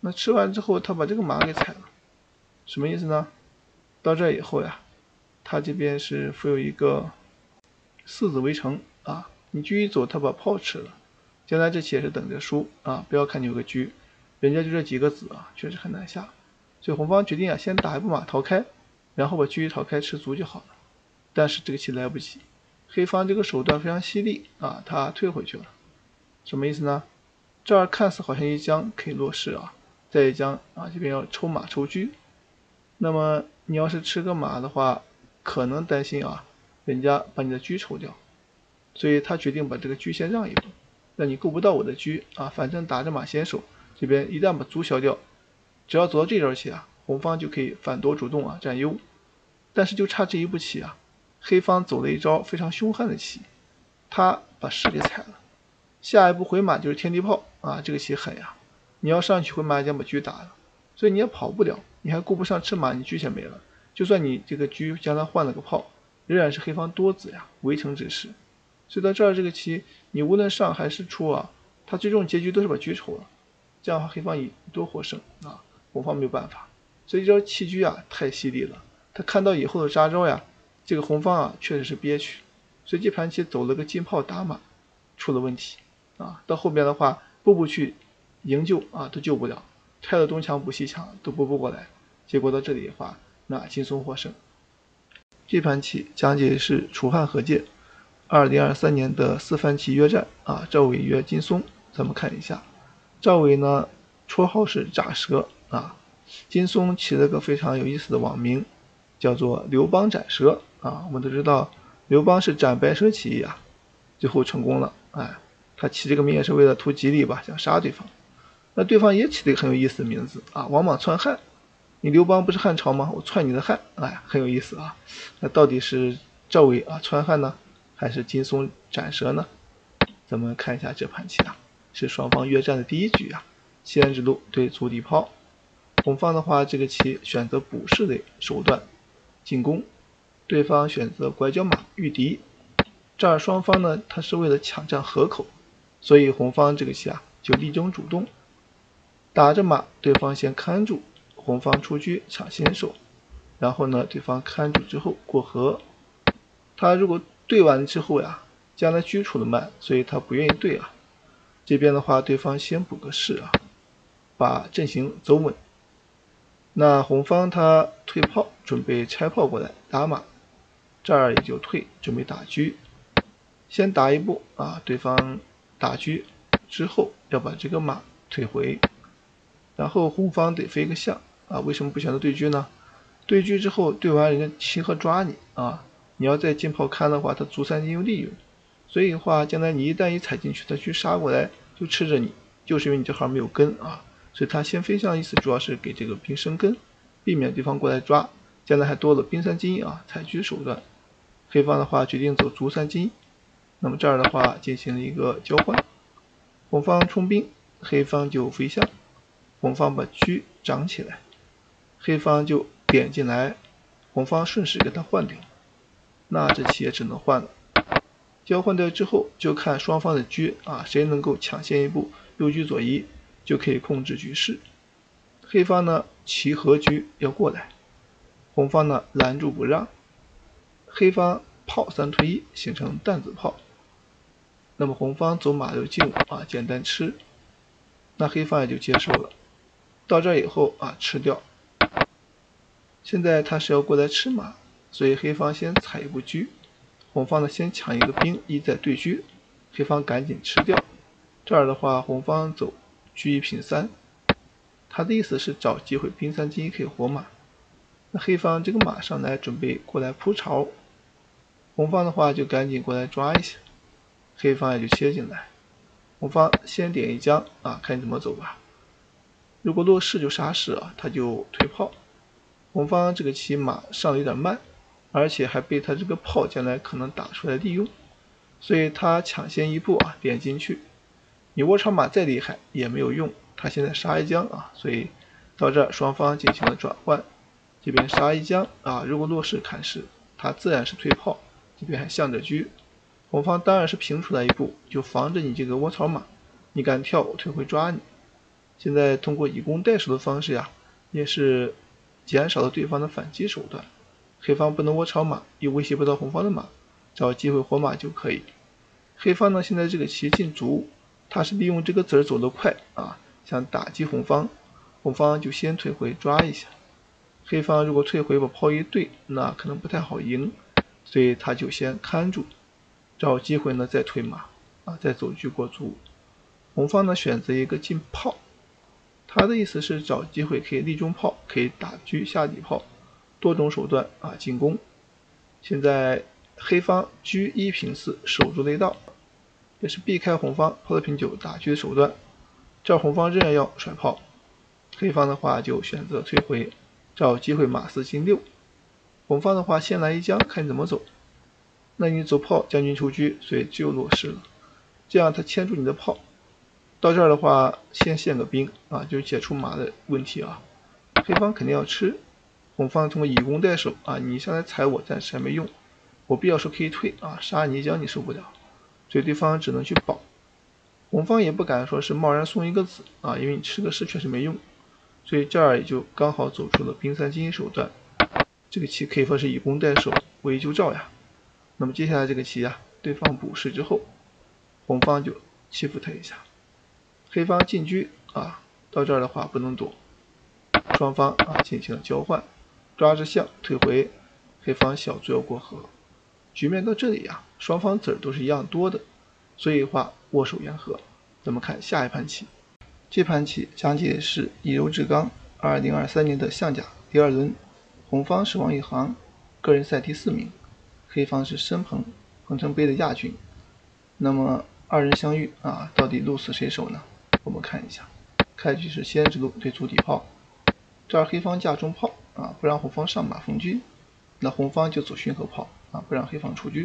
那吃完之后他把这个马给踩了，什么意思呢？到这以后呀，他这边是附有一个四子围城啊，你车一走他把炮吃了，将来这棋也是等着输啊。不要看你有个车，人家就这几个子啊，确实很难下。所以红方决定啊，先打一步马逃开，然后把车一逃开吃卒就好了。但是这个棋来不及，黑方这个手段非常犀利啊，他退回去了，什么意思呢？这儿看似好像一将可以落士啊，再一将啊，这边要抽马抽车。那么你要是吃个马的话，可能担心啊，人家把你的车抽掉，所以他决定把这个车先让一步，让你够不到我的车啊。反正打着马先手，这边一旦把卒消掉，只要走到这招棋啊，红方就可以反夺主动啊，占优。但是就差这一步棋啊，黑方走了一招非常凶悍的棋，他把士给踩了。下一步回马就是天地炮啊，这个棋狠呀、啊！你要上去回马也将把车打了，所以你也跑不了，你还顾不上吃马，你车也没了。就算你这个车将来换了个炮，仍然是黑方多子呀，围城之势。所以到这儿这个棋，你无论上还是出啊，它最终结局都是把车抽了。这样的话，黑方以多获胜啊，红方没有办法。所以这招弃车啊，太犀利了。他看到以后的杀招呀，这个红方啊确实是憋屈，所以这盘棋走了个进炮打马，出了问题。啊，到后边的话，步步去营救啊，都救不了，拆了东墙补西墙都补不过来，结果到这里的话，那轻松获胜。这盘棋讲解是楚汉和解，二零二三年的四番棋约战啊，赵伟约金松，咱们看一下，赵伟呢绰号是炸蛇啊，金松起了个非常有意思的网名，叫做刘邦斩蛇啊，我们都知道刘邦是斩白蛇起义啊，最后成功了，哎。他起这个名也是为了图吉利吧，想杀对方。那对方也起了一个很有意思的名字啊，王莽篡汉。你刘邦不是汉朝吗？我篡你的汉，哎，很有意思啊。那到底是赵伟啊篡汉呢，还是金松斩蛇呢？咱们看一下这盘棋啊，是双方约战的第一局啊，西安之路对卒底炮。红方的话，这个棋选择补士的手段进攻，对方选择拐角马御敌，这儿双方呢，他是为了抢占河口，所以红方这个棋啊就力争主动，打着马，对方先看住，红方出车抢先手，然后呢，对方看住之后过河，他如果对完之后呀，将来车出的慢，所以他不愿意对啊。这边的话，对方先补个士啊，把阵型走稳。 那红方他退炮，准备拆炮过来打马，这儿也就退，准备打车，先打一步啊，对方打车之后要把这个马退回，然后红方得飞个象啊，为什么不选择对车呢？对车之后对完人家骑和抓你啊，你要再进炮看的话，他卒三进又利用，所以的话将来你一旦一踩进去，他车杀过来就吃着你，就是因为你这行没有跟啊。 所以他先飞象的意思主要是给这个兵生根，避免对方过来抓，将来还多了兵三进一啊，采车手段。黑方的话决定走卒三进一，那么这儿的话进行了一个交换，红方冲兵，黑方就飞象，红方把车长起来，黑方就点进来，红方顺势给他换掉，那这棋也只能换了。交换掉之后，就看双方的车啊，谁能够抢先一步，右车左移。 就可以控制局势。黑方呢骑和车要过来，红方呢拦住不让。黑方炮三退一，形成担子炮。那么红方走马六进五啊，简单吃。那黑方也就接受了。到这以后啊，吃掉。现在他是要过来吃马，所以黑方先踩一步车，红方呢先抢一个兵，一再对车，黑方赶紧吃掉。这儿的话，红方走。 车一平三，他的意思是找机会兵三进一可以活马。那黑方这个马上来准备过来扑巢，红方的话就赶紧过来抓一下，黑方也就切进来。红方先点一将啊，看你怎么走吧。如果落士就杀士啊，他就退炮。红方这个棋马上的有点慢，而且还被他这个炮将来可能打出来利用，所以他抢先一步啊点进去。 你窝藏马再厉害也没有用，他现在杀一将啊，所以到这儿双方进行了转换，这边杀一将啊，如果落士砍士，他自然是退炮，这边还向着车，红方当然是平出来一步，就防着你这个窝藏马，你敢跳我退回抓你。现在通过以攻代守的方式呀、啊，也是减少了对方的反击手段，黑方不能窝藏马，又威胁不到红方的马，找机会活马就可以。黑方呢，现在这个棋进卒。 他是利用这个子儿走得快啊，想打击红方，红方就先退回抓一下。黑方如果退回把炮一对，那可能不太好赢，所以他就先看住，找机会呢再退马啊，再走车过卒。红方呢选择一个进炮，他的意思是找机会可以立中炮，可以打车下底炮，多种手段啊进攻。现在黑方车一平四守住内道。 也是避开红方炮的平九打车的手段，这红方仍然要甩炮，黑方的话就选择退回，找机会马四进六，红方的话先来一将，看你怎么走。那你走炮将军出车，所以只有落士了，这样他牵住你的炮。到这儿的话，先献个兵啊，就解除马的问题啊。黑方肯定要吃，红方通过以攻代守啊，你上来踩我暂时还没用，我必要时可以退啊，杀你一将你受不了。 所以对方只能去保，红方也不敢说是贸然送一个子啊，因为你吃个士确实没用，所以这儿也就刚好走出了兵三进一手段。这个棋可以说是以攻代守，围就照呀。那么接下来这个棋啊，对方补士之后，红方就欺负他一下，黑方进车啊，到这儿的话不能躲，双方啊进行了交换，抓着象退回，黑方小卒要过河。 局面到这里啊，双方子儿都是一样多的，所以的话握手言和。咱们看下一盘棋，这盘棋讲解的是以柔制刚， 二零二三年的象甲第二轮，红方是王一航，个人赛第四名，黑方是申鹏，鹏城杯的亚军。那么二人相遇啊，到底鹿死谁手呢？我们看一下，开局是先是鹿对卒底炮，这儿黑方架中炮啊，不让红方上马封车，那红方就走巡河炮。 啊，不让黑方出车，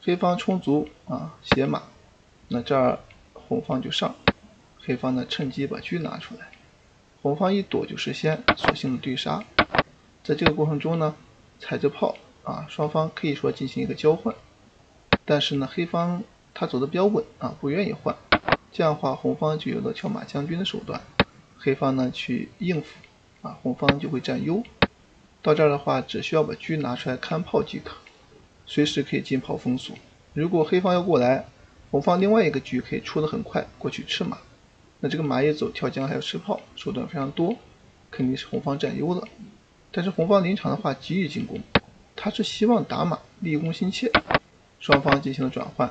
黑方冲卒啊，斜马，那这儿红方就上，黑方呢趁机把车拿出来，红方一躲就实现索性的对杀。在这个过程中呢，踩着炮啊，双方可以说进行一个交换，但是呢，黑方他走的比较稳啊，不愿意换，这样的话红方就有了敲马将军的手段，黑方呢去应付啊，红方就会占优。到这儿的话，只需要把车拿出来看炮即可，随时可以进炮封锁。如果黑方要过来，红方另外一个车可以出得很快过去吃马，那这个马也走跳将还有吃炮，手段非常多，肯定是红方占优了。但是红方临场的话急于进攻，他是希望打马立功心切，双方进行了转换。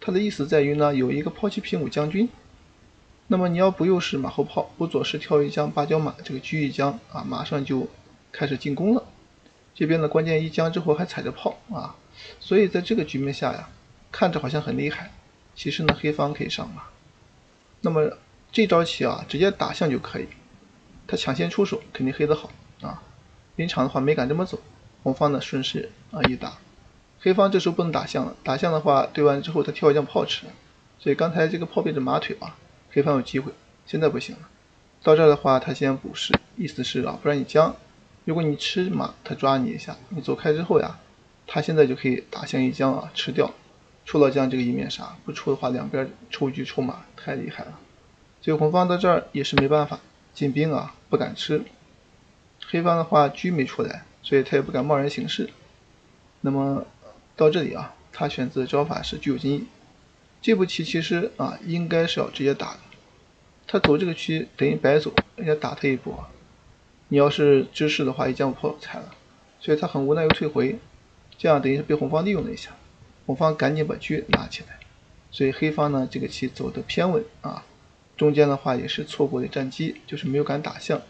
他的意思在于呢，有一个炮七平五将军，那么你要不右是马后炮，不左是跳一将八角马，这个车一将啊，马上就开始进攻了。这边的关键一将之后还踩着炮啊，所以在这个局面下呀，看着好像很厉害，其实呢黑方可以上马。那么这招棋啊，直接打象就可以，他抢先出手肯定黑的好啊。临场的话没敢这么走，红方呢顺势啊一打，黑方这时候不能打象了，打象的话对完之后他跳一将炮吃，所以刚才这个炮变成马腿啊，黑方有机会，现在不行了。到这儿的话他先补士，意思是啊，不然你将。如果你吃马，他抓你一下，你走开之后呀，他现在就可以打象一将啊，吃掉，出了将这个一面杀，不出的话两边抽车抽马，太厉害了。所以红方到这儿也是没办法，进兵啊不敢吃，黑方的话车没出来，所以他也不敢贸然行事。那么到这里啊，他选择的招法是车有金意，这步棋其实啊应该是要直接打的，他走这个车等于白走，人家打他一波啊。你要是知士的话，一将炮踩了，所以他很无奈又退回，这样等于是被红方利用了一下，红方赶紧把车拿起来，所以黑方呢这个棋走的偏稳啊，中间的话也是错过了战机，就是没有敢打象。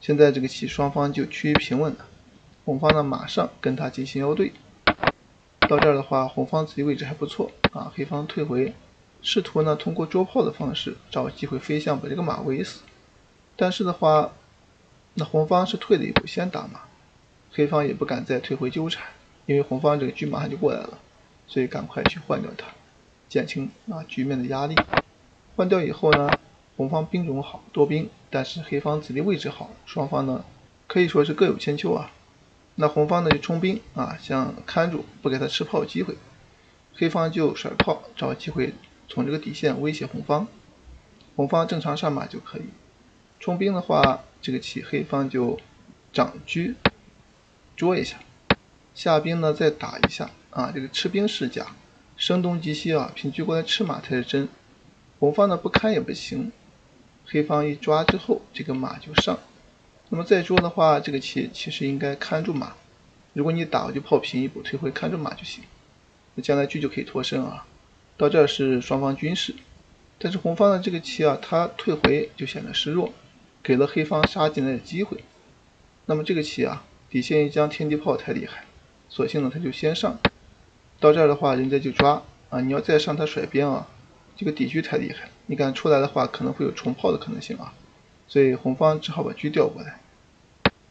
现在这个棋双方就趋于平稳了，红方呢马上跟他进行腰对，到这儿的话红方自己位置还不错啊，黑方退回，试图呢通过捉炮的方式找机会飞象把这个马围死，但是的话。那红方是退了一步先打马，黑方也不敢再退回纠缠，因为红方这个车马上就过来了，所以赶快去换掉它，减轻啊局面的压力。换掉以后呢，红方兵种好多兵，但是黑方子弟位置好，双方呢可以说是各有千秋啊。那红方呢就冲兵啊，想看住不给他吃炮机会，黑方就甩炮找机会从这个底线威胁红方，红方正常上马就可以。冲兵的话，这个棋黑方就长车捉一下，下兵呢再打一下啊，这个吃兵是假，声东击西啊，平车过来吃马才是真。红方呢不看也不行，黑方一抓之后，这个马就上。那么再捉的话，这个棋其实应该看住马，如果你打我就炮平一步退回看住马就行，那将来车就可以脱身啊。到这儿是双方均势，但是红方的这个棋啊，他退回就显得示弱。给了黑方杀进来的机会，那么这个棋啊，底线一将天地炮太厉害，索性呢他就先上，到这儿的话人家就抓啊，你要再上他甩边啊，这个底车太厉害，你敢出来的话可能会有重炮的可能性啊，所以红方只好把车调过来，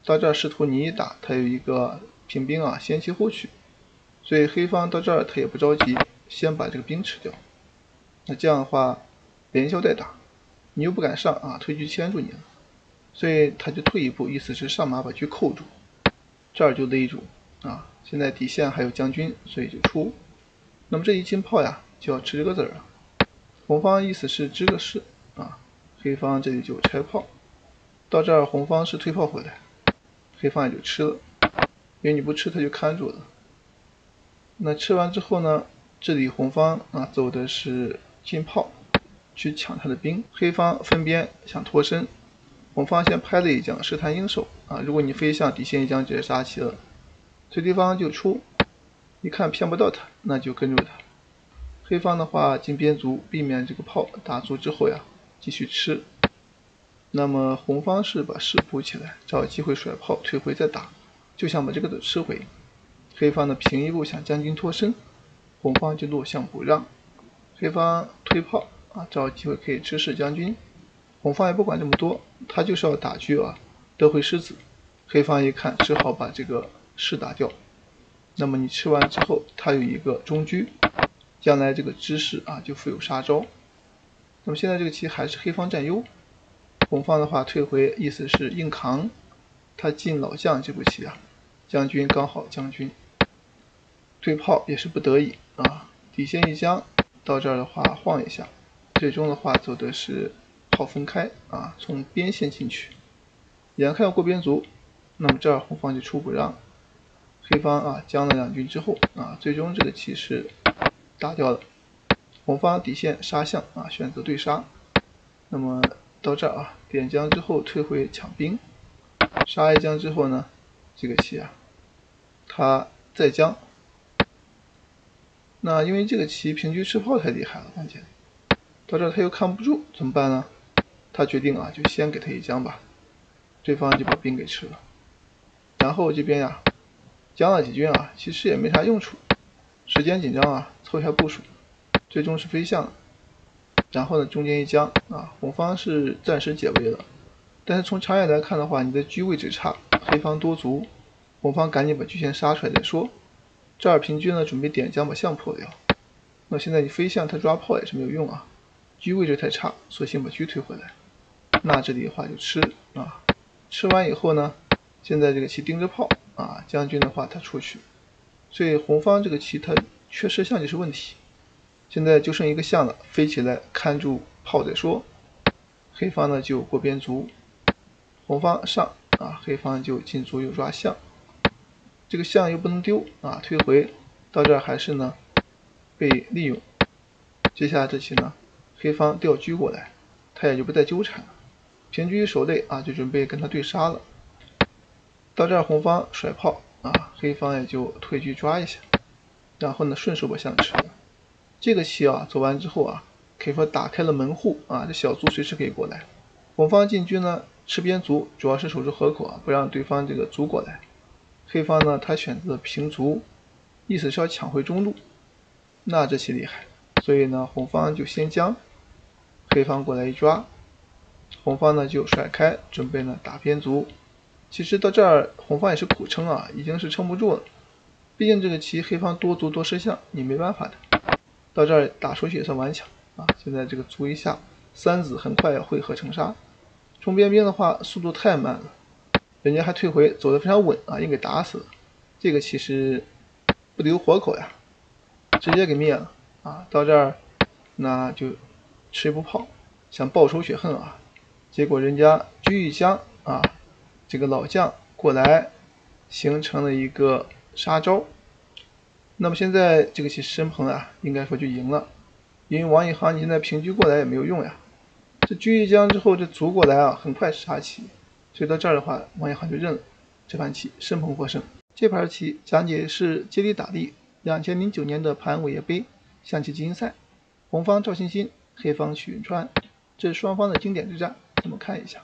到这儿试图你一打，他有一个平兵啊，先骑后取，所以黑方到这儿他也不着急，先把这个兵吃掉，那这样的话连消带打，你又不敢上啊，推车牵住你了。所以他就退一步，意思是上马把车扣住，这儿就勒住啊。现在底线还有将军，所以就出。那么这一进炮呀，就要吃这个子儿了。红方意思是知个士啊，黑方这里就拆炮。到这儿红方是退炮回来，黑方也就吃了，因为你不吃他就看住了。那吃完之后呢，这里红方啊走的是进炮，去抢他的兵，黑方分边想脱身。红方先拍了一将，试探应手啊！如果你飞象，底线一将直接杀棋了，所以对方就出。一看骗不到他，那就跟住他。黑方的话进边卒，避免这个炮打卒之后呀，继续吃。那么红方是把士补起来，找机会甩炮退回再打，就想把这个子吃回。黑方呢平一步想将军脱身，红方就落象不让。黑方推炮啊，找机会可以吃士将军。红方也不管这么多，他就是要打车啊，得回狮子。黑方一看，只好把这个士打掉。那么你吃完之后，他有一个中车，将来这个知士啊就富有杀招。那么现在这个棋还是黑方占优。红方的话退回意思是硬扛，他进老将这步棋啊，将军刚好将军，对炮也是不得已啊，底线一将到这儿的话晃一下，最终的话走的是炮分开啊，从边线进去，眼看要过边卒，那么这儿红方就出不让，黑方啊将了两军之后啊，最终这个棋是打掉了。红方底线杀象啊，选择对杀，那么到这儿啊，点将之后退回抢兵，杀一将之后呢，这个棋啊，他再将。那因为这个棋平车吃炮太厉害了，关键到这儿他又看不住，怎么办呢？他决定啊，就先给他一将吧，对方就把兵给吃了。然后这边呀、啊，将了几军啊，其实也没啥用处，时间紧张啊，凑一下部署。最终是飞象了，然后呢，中间一将啊，红方是暂时解围了，但是从长远来看的话，你的车位置差，黑方多卒，红方赶紧把车先杀出来再说。这儿平车呢，准备点将把象破掉，那现在你飞象他抓炮也是没有用啊，车位置太差，索性把车推回来。那这里的话就吃啊，吃完以后呢，现在这个棋盯着炮啊，将军的话他出去，所以红方这个棋他缺失象就是问题。现在就剩一个象了，飞起来看住炮再说。黑方呢就过边卒，红方上啊，黑方就进卒又抓象，这个象又不能丢啊，退回到这儿还是呢被利用。接下来这棋呢，黑方调车过来，他也就不再纠缠了，平车守擂啊，就准备跟他对杀了。到这儿红方甩炮啊，黑方也就退车抓一下，然后呢顺手把象吃了。这个棋啊，走完之后啊，可以说打开了门户啊，这小卒随时可以过来。红方进车呢，吃边卒，主要是守住河口啊，不让对方这个卒过来。黑方呢，他选择平卒，意思是要抢回中路。那这棋厉害，所以呢，红方就先将，黑方过来一抓，红方呢就甩开，准备呢打边卒。其实到这儿，红方也是苦撑啊，已经是撑不住了。毕竟这个棋黑方多卒多吃象，你没办法的。到这儿打手血也算顽强啊！现在这个卒一下，三子很快要会合成杀。冲边兵的话速度太慢了，人家还退回，走得非常稳啊，硬给打死了。这个其实不留活口呀，直接给灭了啊！到这儿那就吃一步炮，想报仇雪恨啊！结果人家车一将啊，这个老将过来形成了一个杀招。那么现在这个棋申鹏啊，应该说就赢了，因为王以航你现在平车过来也没有用呀，这车一将之后这卒过来啊，很快是杀棋，所以到这儿的话，王以航就认了，这盘棋申鹏获胜。这盘棋讲解是接力打力，二零零九年的潘伟业杯象棋精英赛，红方赵欣欣，黑方许云川，这是双方的经典之战。我们看一下，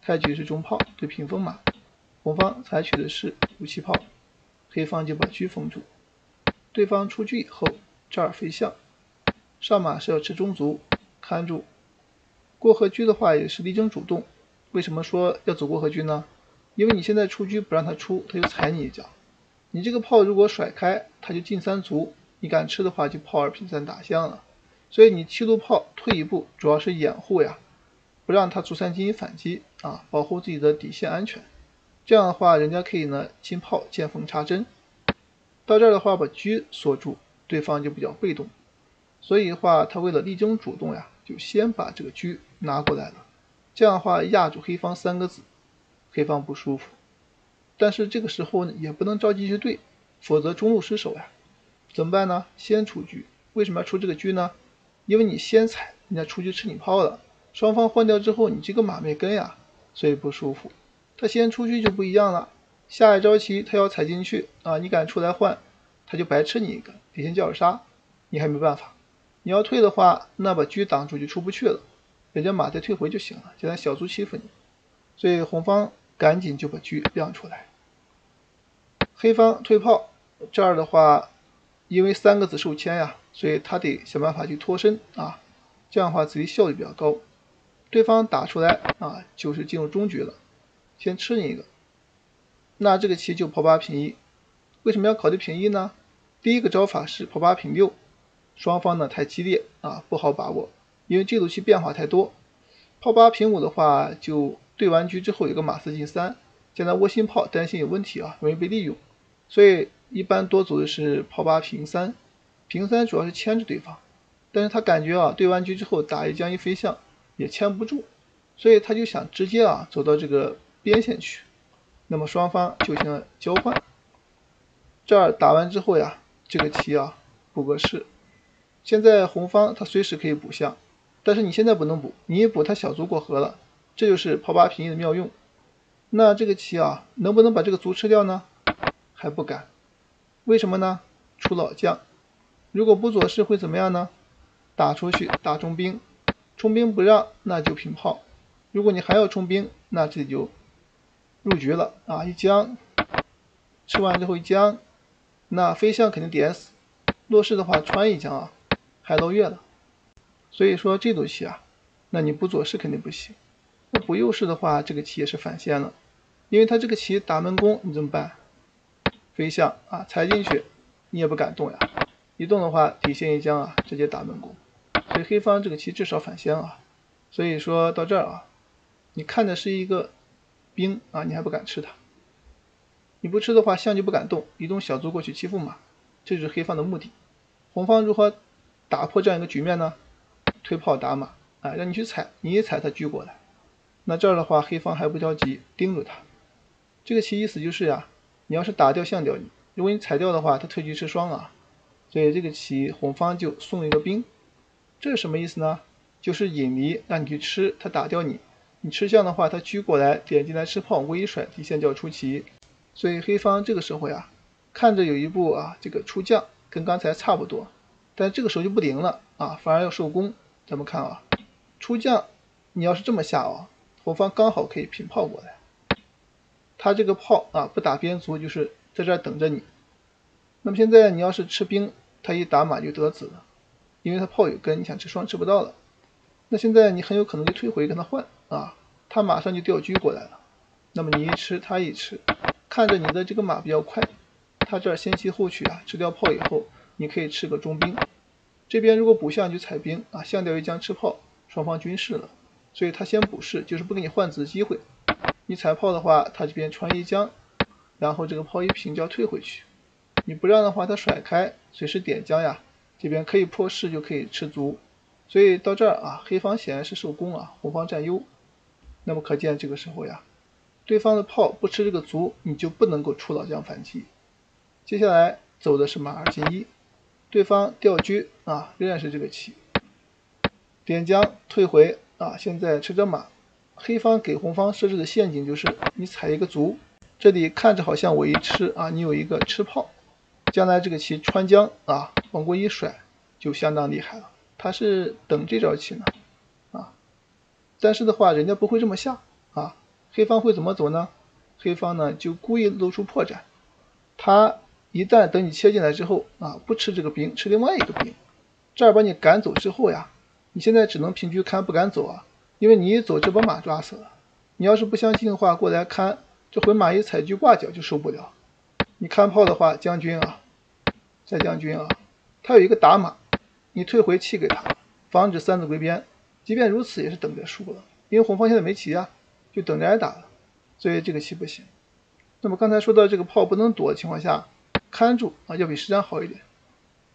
开局是中炮对屏风马，红方采取的是无气炮，黑方就把车封住。对方出车以后，这儿飞象，上马是要吃中卒，看住。过河车的话也是力争主动。为什么说要走过河车呢？因为你现在出车不让他出，他就踩你一脚。你这个炮如果甩开，他就进三卒，你敢吃的话就炮二平三打象了。所以你七路炮退一步，主要是掩护呀，不让他卒三进行反击啊，保护自己的底线安全。这样的话，人家可以呢进炮见缝插针。到这儿的话，把车锁住，对方就比较被动，所以的话，他为了力争主动呀，就先把这个车拿过来了。这样的话，压住黑方三个子，黑方不舒服。但是这个时候呢，也不能着急去对，否则中路失守呀。怎么办呢？先出车。为什么要出这个车呢？因为你先踩，人家出车吃你炮了。双方换掉之后，你这个马没跟呀，所以不舒服。他先出车就不一样了。下一招棋他要踩进去啊，你敢出来换，他就白吃你一个，底线绞杀，你还没办法。你要退的话，那把车挡住就出不去了，人家马再退回就行了，简单小卒欺负你。所以红方赶紧就把车让出来。黑方退炮，这儿的话，因为三个子受牵呀，所以他得想办法去脱身啊，这样的话自己效率比较高。对方打出来啊，就是进入中局了，先吃你一个。那这个棋就炮八平一，为什么要考虑平一呢？第一个招法是炮八平六，双方呢太激烈啊，不好把握，因为这组棋变化太多。炮八平五的话，就对完车之后有个马四进三，将来窝心炮担心有问题啊，容易被利用，所以一般多走的是炮八平三，平三主要是牵制对方，但是他感觉啊对完车之后打一将一飞象也牵不住，所以他就想直接啊走到这个边线去，那么双方就进行交换。这儿打完之后呀，这个棋啊不合适，现在红方他随时可以补象。但是你现在不能补，你一补他小卒过河了，这就是炮八平一的妙用。那这个棋啊，能不能把这个卒吃掉呢？还不敢，为什么呢？出老将，如果补左士会怎么样呢？打出去打中兵，冲兵不让，那就平炮。如果你还要冲兵，那这就入局了啊！一将吃完之后一将，那飞象肯定点死，落士的话穿一将啊，还捞月了。所以说这组棋啊，那你补左士肯定不行，那补右士的话，这个棋也是反先了，因为他这个棋打闷攻，你怎么办？飞象啊，踩进去，你也不敢动呀，一动的话，底线一将啊，直接打闷攻，所以黑方这个棋至少反先啊。所以说到这儿啊，你看的是一个兵啊，你还不敢吃它，你不吃的话，象就不敢动，移动小卒过去欺负马，这就是黑方的目的。红方如何打破这样一个局面呢？推炮打马啊，让你去踩，你一踩他狙过来。那这儿的话，黑方还不着急，盯住他。这个棋意思就是呀、啊，你要是打掉象掉你，如果你踩掉的话，他退局吃双啊。所以这个棋红方就送一个兵，这是什么意思呢？就是引离，让你去吃，他打掉你，你吃象的话，他狙过来点进来吃炮，我一甩底线就要出棋。所以黑方这个时候呀、啊，看着有一步啊，这个出将跟刚才差不多，但这个时候就不灵了啊，反而要受攻。咱们看啊，出将，你要是这么下啊，红方刚好可以平炮过来。他这个炮啊，不打边卒，就是在这儿等着你。那么现在你要是吃兵，他一打马就得子了，因为他炮有根，你想吃双吃不到了。那现在你很有可能就退回跟他换啊，他马上就调车过来了。那么你一吃，他一吃，看着你的这个马比较快，他这儿先骑后取啊，吃掉炮以后，你可以吃个中兵。这边如果补象就踩兵啊，象掉一将吃炮，双方均势了。所以他先补士，就是不给你换子机会。你踩炮的话，他这边穿一将，然后这个炮一平就要退回去。你不让的话，他甩开，随时点将呀。这边可以破士，就可以吃卒。所以到这儿啊，黑方显然是受攻啊，红方占优。那么可见这个时候呀，对方的炮不吃这个卒，你就不能够出老将反击。接下来走的是马二进一。对方调车啊，仍然是这个棋，点将退回啊。现在吃着马，黑方给红方设置的陷阱就是你踩一个卒，这里看着好像我一吃啊，你有一个吃炮，将来这个棋穿将啊，往过一甩就相当厉害了。他是等这招棋呢啊，但是的话人家不会这么下啊，黑方会怎么走呢？黑方呢就故意露出破绽，他一旦等你切进来之后啊，不吃这个兵，吃另外一个兵，这儿把你赶走之后呀，你现在只能平车看，不敢走啊，因为你一走这把马抓死了。你要是不相信的话，过来看，这回马一踩车挂角就受不了。你看炮的话，将军啊，在将军啊，他有一个打马，你退回气给他，防止三子归边。即便如此也是等着输了，因为红方现在没棋啊，就等着挨打了，所以这个棋不行。那么刚才说到这个炮不能躲的情况下，看住啊，要比实战好一点。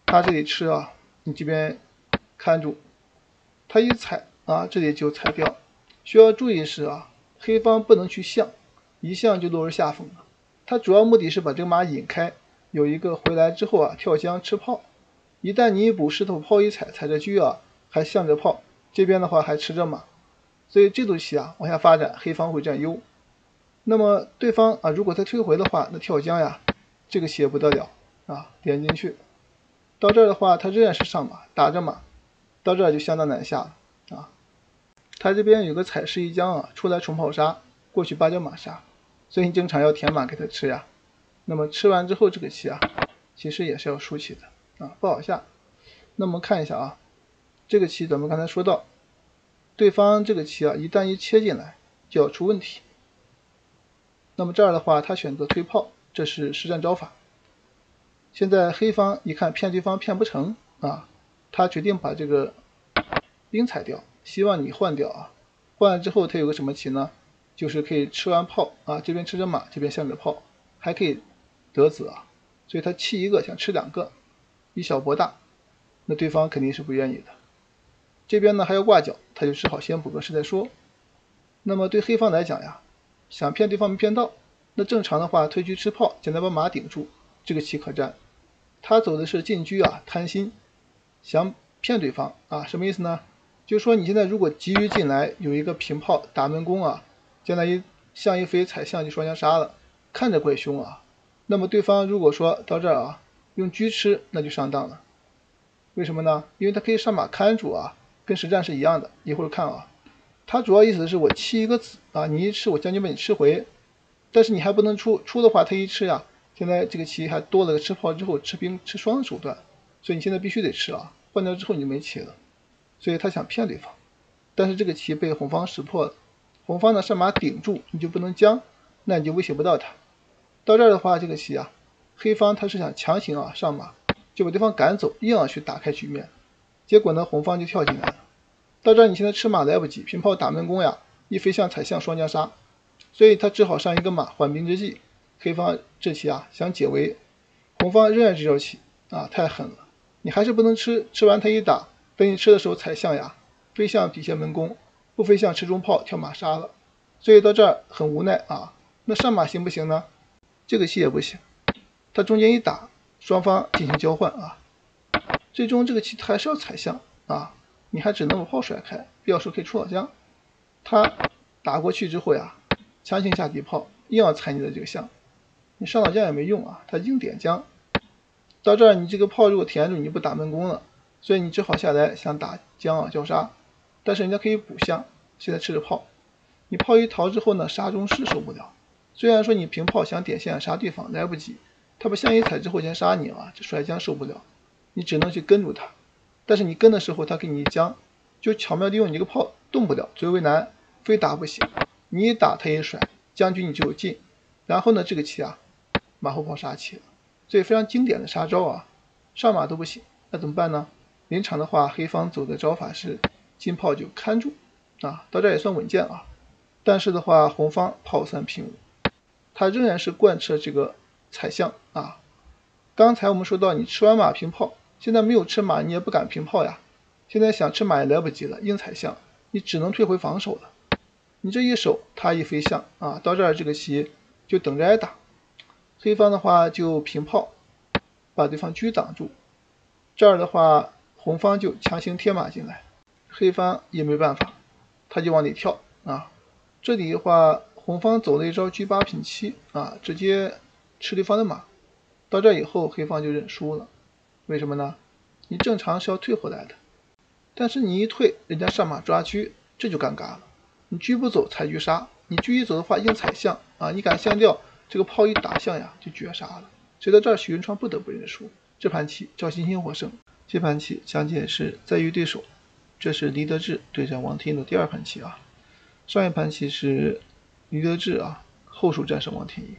他这里吃啊，你这边看住，他一踩啊，这里就踩掉。需要注意是啊，黑方不能去象，一象就落入下风了。他主要目的是把这个马引开，有一个回来之后啊，跳将吃炮。一旦你一补石头炮一踩，踩着车啊，还象着炮，这边的话还吃着马，所以这组棋啊往下发展，黑方会占优。那么对方啊，如果他退回的话，那跳将呀。这个棋也不得了啊，点进去，到这儿的话，他仍然是上马，打着马，到这儿就相当难下了啊。他这边有个踩士一将啊，出来重炮杀，过去八角马杀，所以你经常要填马给他吃呀。那么吃完之后，这个棋啊，其实也是要输棋的啊，不好下。那么看一下啊，这个棋咱们刚才说到，对方这个棋啊，一旦一切进来就要出问题。那么这儿的话，他选择推炮。这是实战招法。现在黑方一看骗对方骗不成啊，他决定把这个兵踩掉，希望你换掉啊。换了之后它有个什么棋呢？就是可以吃完炮啊，这边吃着马，这边下着炮，还可以得子啊，所以他弃一个想吃两个，以小博大，那对方肯定是不愿意的。这边呢还要挂角，他就只好先补个士再说。那么对黑方来讲呀，想骗对方没骗到，那正常的话推车吃炮，简单把马顶住，这个棋可战。他走的是进车啊，贪心，想骗对方啊，什么意思呢？就是说你现在如果急于进来，有一个平炮打闷攻啊，将来一象一飞踩象就双枪杀了，看着怪凶啊。那么对方如果说到这儿啊，用车吃，那就上当了。为什么呢？因为他可以上马看住啊，跟实战是一样的。一会儿看啊，他主要意思是我弃一个子啊，你一吃我将军把你吃回，但是你还不能出，出的话他一吃呀、啊，现在这个棋还多了个吃炮之后吃兵吃双的手段，所以你现在必须得吃啊，换掉之后你就没棋了。所以他想骗对方，但是这个棋被红方识破了。红方呢上马顶住，你就不能将，那你就威胁不到他。到这儿的话，这个棋啊，黑方他是想强行啊上马，就把对方赶走，硬要去打开局面。结果呢，红方就跳进来了。到这儿你现在吃马来不及，平炮打闷攻呀，一飞象踩象双将杀，所以他只好上一个马缓兵之计。黑方这棋啊想解围，红方仍然这招棋啊太狠了，你还是不能吃，吃完他一打。等你吃的时候踩象呀，飞象底下门攻，不飞象吃中炮跳马杀了，所以到这儿很无奈啊。那上马行不行呢？这个棋也不行，他中间一打，双方进行交换啊，最终这个棋还是要踩象啊，你还只能把炮甩开，必要时候可以出老将。他打过去之后呀，强行下底炮，硬要踩你的这个象，你上老将也没用啊，他硬点将。到这儿你这个炮如果填住，你就不打闷攻了。所以你只好下来想打将啊交杀，但是人家可以补象，现在吃着炮，你炮一逃之后呢，杀中士受不了。虽然说你平炮想点线杀对方来不及，他把象一踩之后先杀你啊，这甩将受不了，你只能去跟住他。但是你跟的时候他给你一将，就巧妙利用你这个炮动不了，最为难，非打不行。你一打他一甩，将军你就有进。然后呢，这个棋啊，马后炮杀棋了，所以非常经典的杀招啊，上马都不行，那怎么办呢？临场的话，黑方走的招法是进炮就看住啊，到这也算稳健啊。但是的话，红方炮三平五，他仍然是贯彻这个踩象啊。刚才我们说到，你吃完马平炮，现在没有吃马，你也不敢平炮呀。现在想吃马也来不及了，硬踩象，你只能退回防守了。你这一手，他一飞象啊，到这儿这个棋就等着挨打。黑方的话就平炮，把对方车挡住。这儿的话。红方就强行贴马进来，黑方也没办法，他就往里跳啊。这里的话，红方走了一招车八平七啊，直接吃对方的马。到这以后，黑方就认输了。为什么呢？你正常是要退回来的，但是你一退，人家上马抓车，这就尴尬了。你车不走，才车杀；你车一走的话，硬踩象啊，你敢象掉，这个炮一打象呀，就绝杀了。所以到这儿，许文川不得不认输。这盘棋，赵欣欣获胜。这盘棋讲解是在于对手，这是黎德志对战王天一的第二盘棋啊。上一盘棋是黎德志啊后手战胜王天一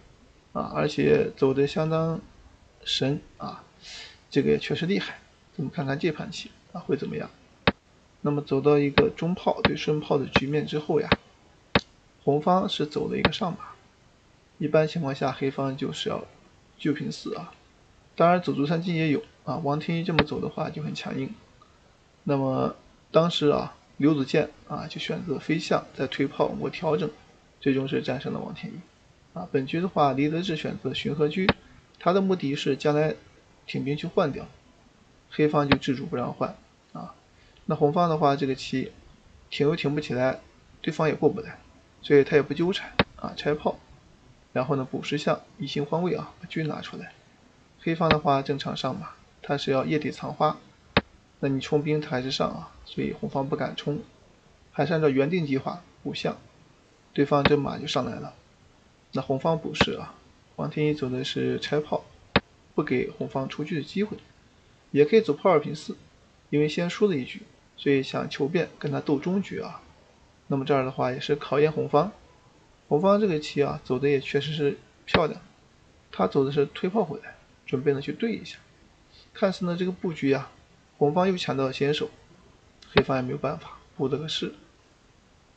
啊，而且走得相当神啊，这个也确实厉害。我们看看这盘棋啊会怎么样？那么走到一个中炮对顺炮的局面之后呀，红方是走了一个上马，一般情况下黑方就是要就平四啊，当然走卒三进也有。啊，王天一这么走的话就很强硬。那么当时啊，刘子健啊就选择飞象再推炮我调整，最终是战胜了王天一。啊，本局的话，黎德志选择巡河车，他的目的是将来挺兵去换掉，黑方就制住不让换。啊，那红方的话，这个棋挺又挺不起来，对方也过不来，所以他也不纠缠啊，拆炮，然后呢补十象以形换位啊，把车拿出来。黑方的话正常上马。他是要夜底藏花，那你冲兵他还是上啊，所以红方不敢冲，还是按照原定计划补象，对方这马就上来了。那红方补士啊，王天一走的是拆炮，不给红方出去的机会，也可以走炮二平四，因为先输了一局，所以想求变跟他斗中局啊。那么这儿的话也是考验红方，红方这个棋啊走的也确实是漂亮，他走的是推炮回来，准备呢去对一下。看似呢这个布局呀、啊，红方又抢到了先手，黑方也没有办法，补了个士。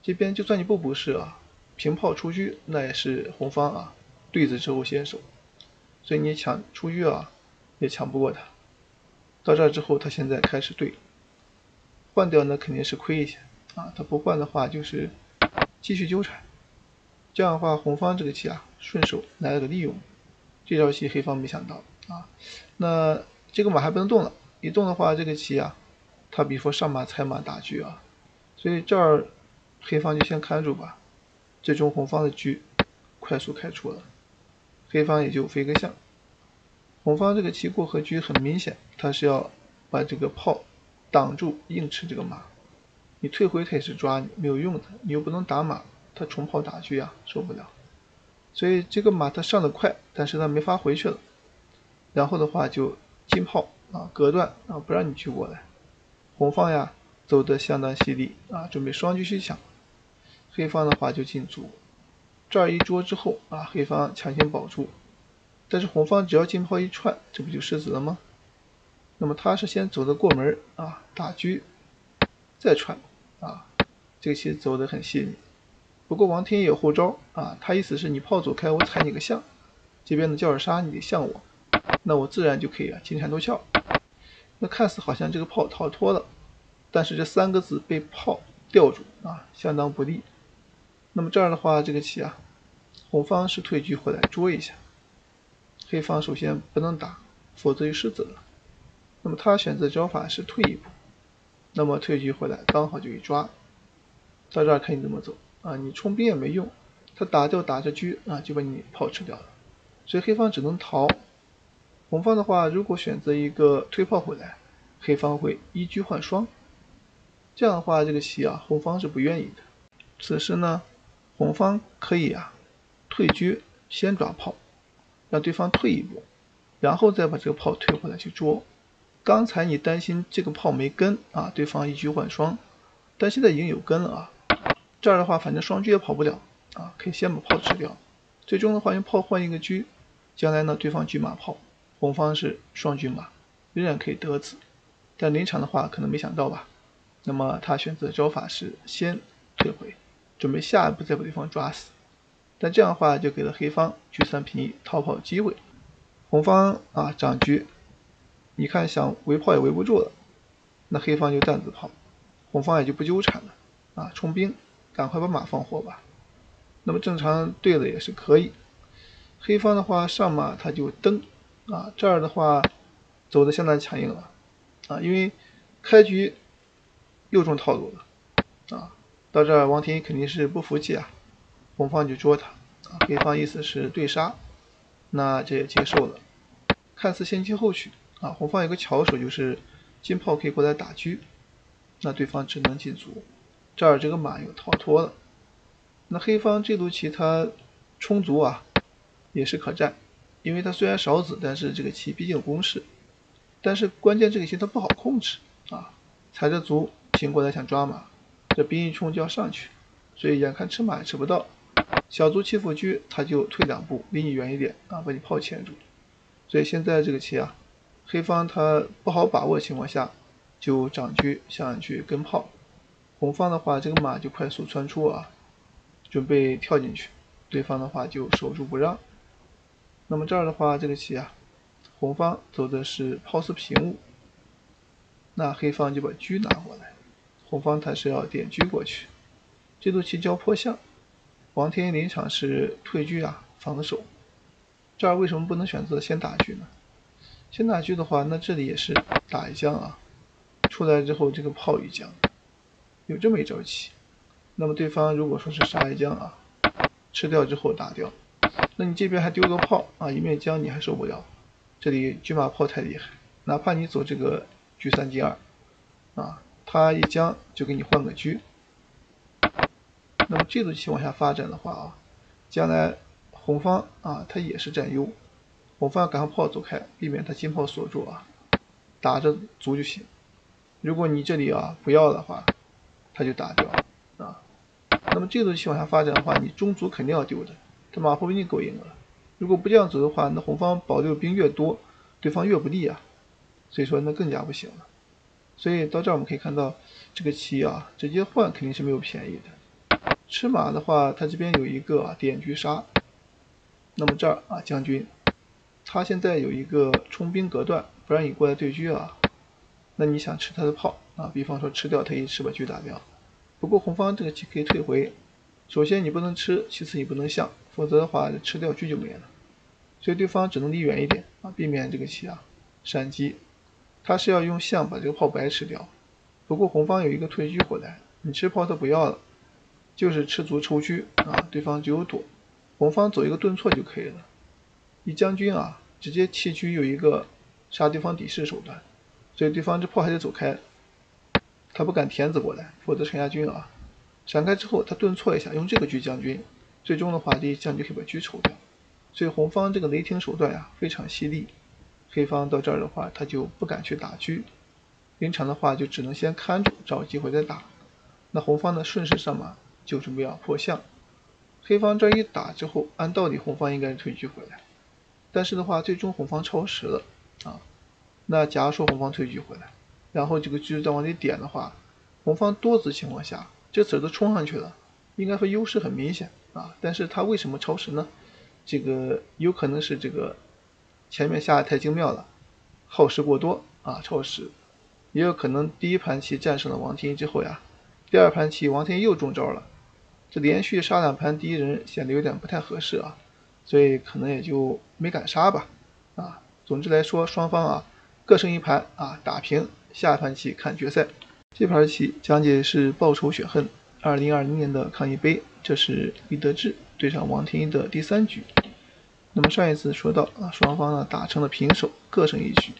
这边就算你不补士啊，平炮出车那也是红方啊对子之后先手，所以你抢出车啊也抢不过他。到这之后，他现在开始对，换掉呢肯定是亏一些啊，他不换的话就是继续纠缠。这样的话，红方这个棋啊顺手来了个利用，这招棋黑方没想到啊。那这个马还不能动了，一动的话这个棋啊，他比说上马踩马打车啊，所以这儿。 黑方就先看住吧，最终红方的车快速开出了，黑方也就飞个象。红方这个棋过河车很明显，他是要把这个炮挡住，硬吃这个马。你退回他也是抓你，没有用的，你又不能打马，他重炮打车啊，受不了。所以这个马他上的快，但是他没法回去了。然后的话就进炮啊，隔断啊，不让你去过来。红方呀走得相当犀利啊，准备双车去抢。 黑方的话就进卒，这儿一捉之后啊，黑方强行保住，但是红方只要进炮一串，这不就失子了吗？那么他是先走的过门啊，打车，再串啊，这个棋走的很细腻。不过王天也有后招啊，他意思是你炮走开，我踩你个象，这边的叫着杀你得像我，那我自然就可以啊金蝉脱壳。那看似好像这个炮逃脱了，但是这三个字被炮吊住啊，相当不利。 那么这样的话，这个棋啊，红方是退车回来捉一下，黑方首先不能打，否则就失子了。那么他选择招法是退一步，那么退车回来刚好就一抓，到这儿看你怎么走啊，你冲兵也没用，他打掉打着车啊就把你炮吃掉了，所以黑方只能逃。红方的话，如果选择一个推炮回来，黑方会一车换双，这样的话这个棋啊，红方是不愿意的。此时呢。 红方可以啊，退车先抓炮，让对方退一步，然后再把这个炮退回来去捉。刚才你担心这个炮没跟啊，对方一车换双，但现在已经有跟了啊。这样的话，反正双车也跑不了啊，可以先把炮吃掉。最终的话，用炮换一个车，将来呢，对方车马炮，红方是双车马，仍然可以得子。但临场的话，可能没想到吧。那么他选择的招法是先退回。 准备下一步再把对方抓死，但这样的话就给了黑方车三平一逃跑机会。红方啊长车，你看想围炮也围不住了，那黑方就担子炮，红方也就不纠缠了啊，冲兵，赶快把马放活吧。那么正常对了也是可以。黑方的话上马他就蹬啊，这儿的话走的相当强硬了啊，因为开局又中套路了啊。 到这儿，王天一肯定是不服气啊，红方就捉他，啊，黑方意思是对杀，那这也接受了。看似先进后取啊，红方有个巧手就是金炮可以过来打车，那对方只能进卒。这儿这个马又逃脱了，那黑方这路棋他冲卒啊也是可战，因为他虽然少子，但是这个棋毕竟有公式，但是关键这个棋他不好控制啊，踩着卒行过来想抓马。 这兵一冲就要上去，所以眼看吃马也吃不到，小卒欺负车，他就退两步，离你远一点啊，把你炮钳住。所以现在这个棋啊，黑方他不好把握的情况下，就长车想去跟炮，红方的话这个马就快速窜出啊，准备跳进去，对方的话就守住不让。那么这儿的话，这个棋啊，红方走的是炮四平五，那黑方就把车拿过来。 红方他是要点车过去，这路棋交颇像。王天一临场是退车啊，防守。这儿为什么不能选择先打车呢？先打车的话，那这里也是打一将啊，出来之后这个炮一将，有这么一招棋。那么对方如果说是杀一将啊，吃掉之后打掉，那你这边还丢个炮啊，一面将你还受不了。这里车马炮太厉害，哪怕你走这个车三进二啊。 他一将就给你换个车，那么这种棋往下发展的话啊，将来红方啊他也是占优，红方赶快炮走开，避免他金炮锁住啊，打着卒就行。如果你这里啊不要的话，他就打掉啊。那么这种棋往下发展的话，你中卒肯定要丢的，他马炮被你狗赢了。如果不这样走的话，那红方保留兵越多，对方越不利啊，所以说那更加不行了。 所以到这儿我们可以看到，这个棋啊，直接换肯定是没有便宜的。吃马的话，他这边有一个、啊、点局杀，那么这儿啊，将军，他现在有一个冲兵隔断，不让你过来对车啊。那你想吃他的炮啊？比方说吃掉他一吃，把车打掉。不过红方这个棋可以退回，首先你不能吃，其次你不能象，否则的话吃掉车就没了。所以对方只能离远一点啊，避免这个棋啊闪击。他是要用象把这个炮白吃掉。不过红方有一个退车回来，你吃炮他不要了。 就是吃卒抽车啊，对方只有躲，红方走一个顿挫就可以了。一将军啊，直接弃车有一个杀对方底士手段，所以对方这炮还得走开，他不敢填子过来，否则陈家军啊，闪开之后他顿挫一下，用这个车将军，最终的话这一将军可以把车抽掉。所以红方这个雷霆手段啊非常犀利，黑方到这儿的话他就不敢去打车，临场的话就只能先看住，找机会再打。那红方呢顺势上马。 就准备要破象，黑方这一打之后，按道理红方应该是退车回来，但是的话，最终红方超时了啊。那假如说红方退车回来，然后这个车再往里点的话，红方多子情况下，这子都冲上去了，应该说优势很明显啊。但是他为什么超时呢？这个有可能是这个前面下的太精妙了，耗时过多啊，超时，也有可能第一盘棋战胜了王天一之后呀，第二盘棋王天一又中招了。 这连续杀两盘敌人显得有点不太合适啊，所以可能也就没敢杀吧。啊，总之来说，双方啊各胜一盘啊，打平。下一盘棋看决赛。这盘棋讲解是报仇雪恨， 二零二零年的抗疫杯，这是李德志对上王天一的第三局。那么上一次说到啊，双方呢打成了平手，各胜一局，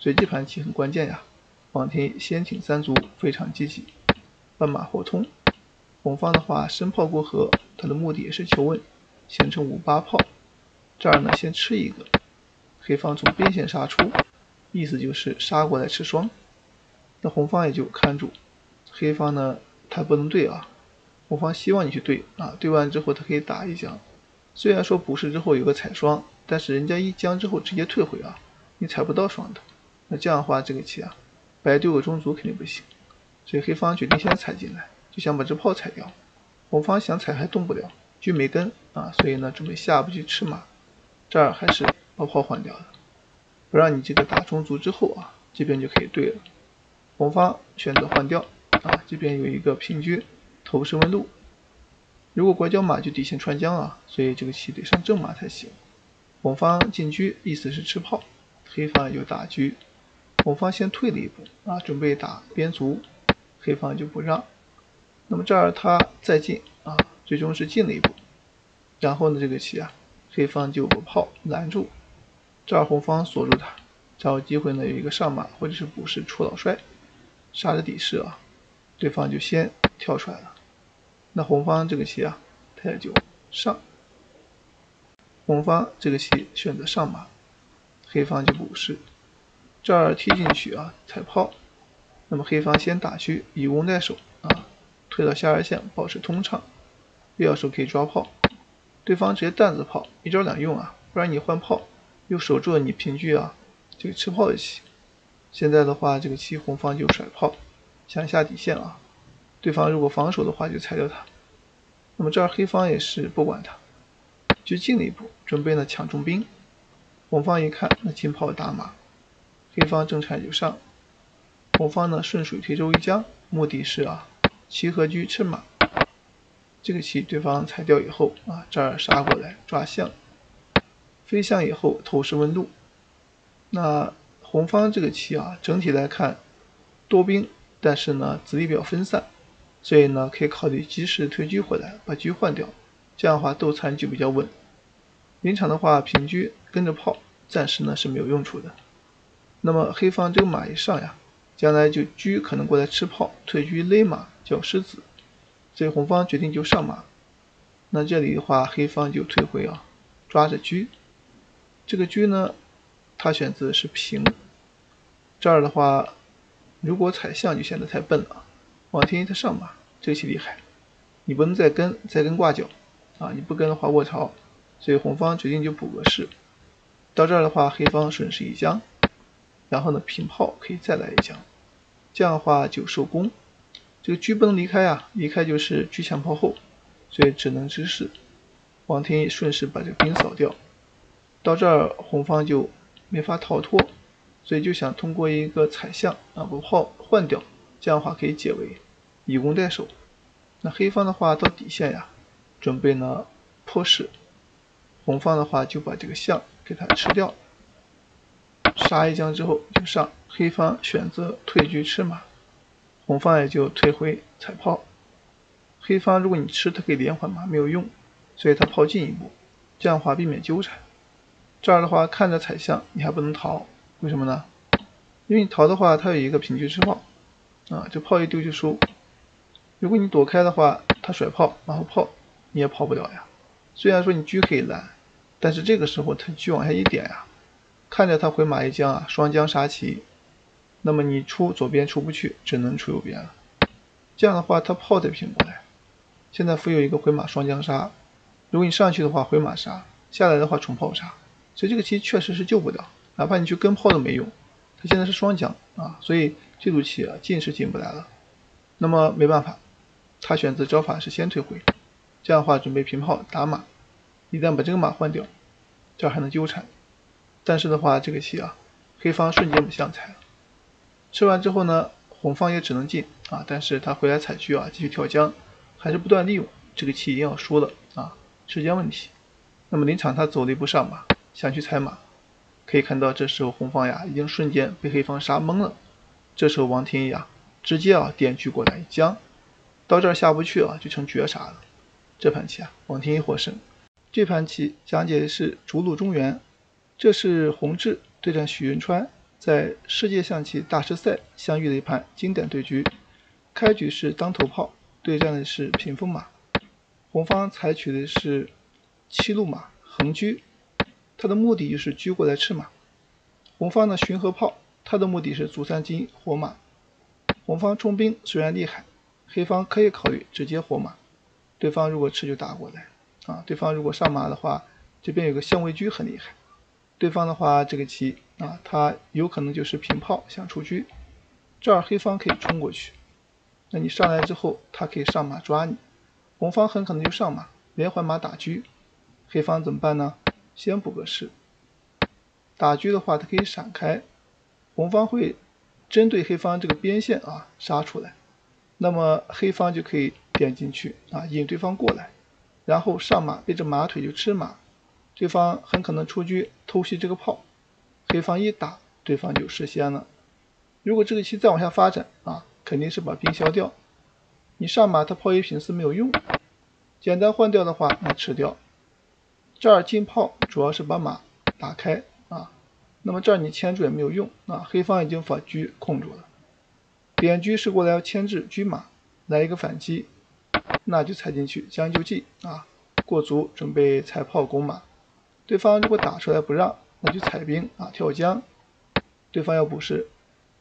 所以这盘棋很关键呀。王天一先挺三卒，非常积极，半马后通。 红方的话，深炮过河，他的目的也是求稳，形成五八炮。这儿呢，先吃一个，黑方从边线杀出，意思就是杀过来吃双。那红方也就看住，黑方呢，他不能对啊，红方希望你去对啊，对完之后他可以打一将。虽然说补士之后有个踩双，但是人家一将之后直接退回啊，你踩不到双的。那这样的话，这个棋啊，白丢个中卒肯定不行，所以黑方决定先踩进来。 就想把这炮踩掉，红方想踩还动不了，车没跟啊，所以呢准备下步去吃马，这儿还是把炮换掉了，不让你这个打中卒之后啊，这边就可以对了。红方选择换掉啊，这边有一个平车投石问路，如果拐角马就底线穿将啊，所以这个棋得上正马才行。红方进车意思是吃炮，黑方有打车，红方先退了一步啊，准备打边卒，黑方就不让。 那么这儿他再进啊，最终是进了一步。然后呢，这个棋啊，黑方就把炮拦住，这儿红方锁住他，找机会呢有一个上马或者是补士出老帅，杀了底士啊，对方就先跳出来了。那红方这个棋啊，他也就上。红方这个棋选择上马，黑方就补士，这儿踢进去啊，踩炮。那么黑方先打车，以攻代守啊。 退到下二线，保持通畅。必要时候可以抓炮，对方直接担子炮，一招两用啊！不然你换炮，又守住了你平车啊，这个吃炮一起。现在的话，这个棋红方就甩炮，想下底线啊。对方如果防守的话，就踩掉他。那么这儿黑方也是不管他，就进了一步，准备呢抢重兵。红方一看，那金炮打马，黑方正拆就上。红方呢顺水推舟一将，目的是啊。 棋和车吃马，这个棋对方踩掉以后啊，这儿杀过来抓象，飞象以后投石问路。那红方这个棋啊，整体来看多兵，但是呢子力比较分散，所以呢可以考虑及时退车回来，把车换掉，这样的话斗残局比较稳。临场的话平车跟着炮，暂时呢是没有用处的。那么黑方这个马一上呀，将来就车可能过来吃炮，退车勒马。 叫狮子，所以红方决定就上马。那这里的话，黑方就退回啊，抓着车。这个车呢，他选择是平。这儿的话，如果踩象就显得太笨了。王天一他上马，这棋厉害，你不能再跟，再跟挂角啊！你不跟的话卧槽。所以红方决定就补个士。到这儿的话，黑方顺势一将，然后呢平炮可以再来一将，这样的话就收攻。 这个车不能离开啊，离开就是车前炮后，所以只能知势。王天一顺势把这个兵扫掉，到这儿红方就没法逃脱，所以就想通过一个踩象啊把炮换掉，这样的话可以解围，以攻代守。那黑方的话到底线呀，准备呢破势，红方的话就把这个象给它吃掉，杀一将之后就上，黑方选择退车吃马，红方也就退回踩炮。黑方如果你吃，它可以连环马没有用，所以它炮进一步，这样的话避免纠缠。这儿的话看着踩象你还不能逃，为什么呢？因为你逃的话它有一个平车吃炮啊，这炮一丢就输。如果你躲开的话，它甩炮然后炮你也跑不了呀。虽然说你车可以拦，但是这个时候它车往下一点呀，看着它回马一将啊，双将杀棋，那么你出左边出不去，只能出右边了。这样的话它炮再平过来，现在附有一个回马双将杀，如果你上去的话回马杀，下来的话重炮杀，所以这个棋确实是救不了，哪怕你去跟炮都没用，它现在是双将啊，所以这组棋啊进是进不来了。那么没办法，他选择招法是先退回，这样的话准备平炮打马，一旦把这个马换掉，这儿还能纠缠。但是的话这个棋啊，黑方瞬间把象踩了，吃完之后呢红方也只能进啊，但是他回来踩车啊继续跳将，还是不断利用，这个棋一定要输了啊，时间问题。那么临场他走了一步上马想去踩马，可以看到这时候红方呀已经瞬间被黑方杀懵了。这时候王天一啊直接啊点车过来一将，到这儿下不去啊就成绝杀了。这盘棋啊王天一获胜。这盘棋讲解的是逐鹿中原，这是洪志对战许润川在世界象棋大师赛相遇的一盘经典对局。开局是当头炮，对战的是屏风马，红方采取的是七路马横车，它的目的就是车过来吃马。红方的巡河炮，它的目的是卒三金活马。红方冲兵虽然厉害，黑方可以考虑直接活马，对方如果吃就打过来啊，对方如果上马的话，这边有个相位车很厉害，对方的话这个棋啊它有可能就是平炮想出车，这儿黑方可以冲过去，那你上来之后他可以上马抓你，红方很可能就上马连环马打车，黑方怎么办呢？先补个士，打车的话他可以闪开，红方会针对黑方这个边线啊杀出来，那么黑方就可以点进去啊引对方过来，然后上马背着马腿就吃马，对方很可能出车偷袭这个炮，黑方一打对方就失先了。如果这个棋再往下发展啊，肯定是把兵消掉，你上马他炮一平四没有用，简单换掉的话那吃掉。这儿进炮主要是把马打开啊，那么这儿你牵住也没有用啊，黑方已经把车控住了，点车是过来要牵制车马，来一个反击，那就踩进去将就计啊，过卒准备踩炮攻马，对方如果打出来不让，那就踩兵啊跳将，对方要补士，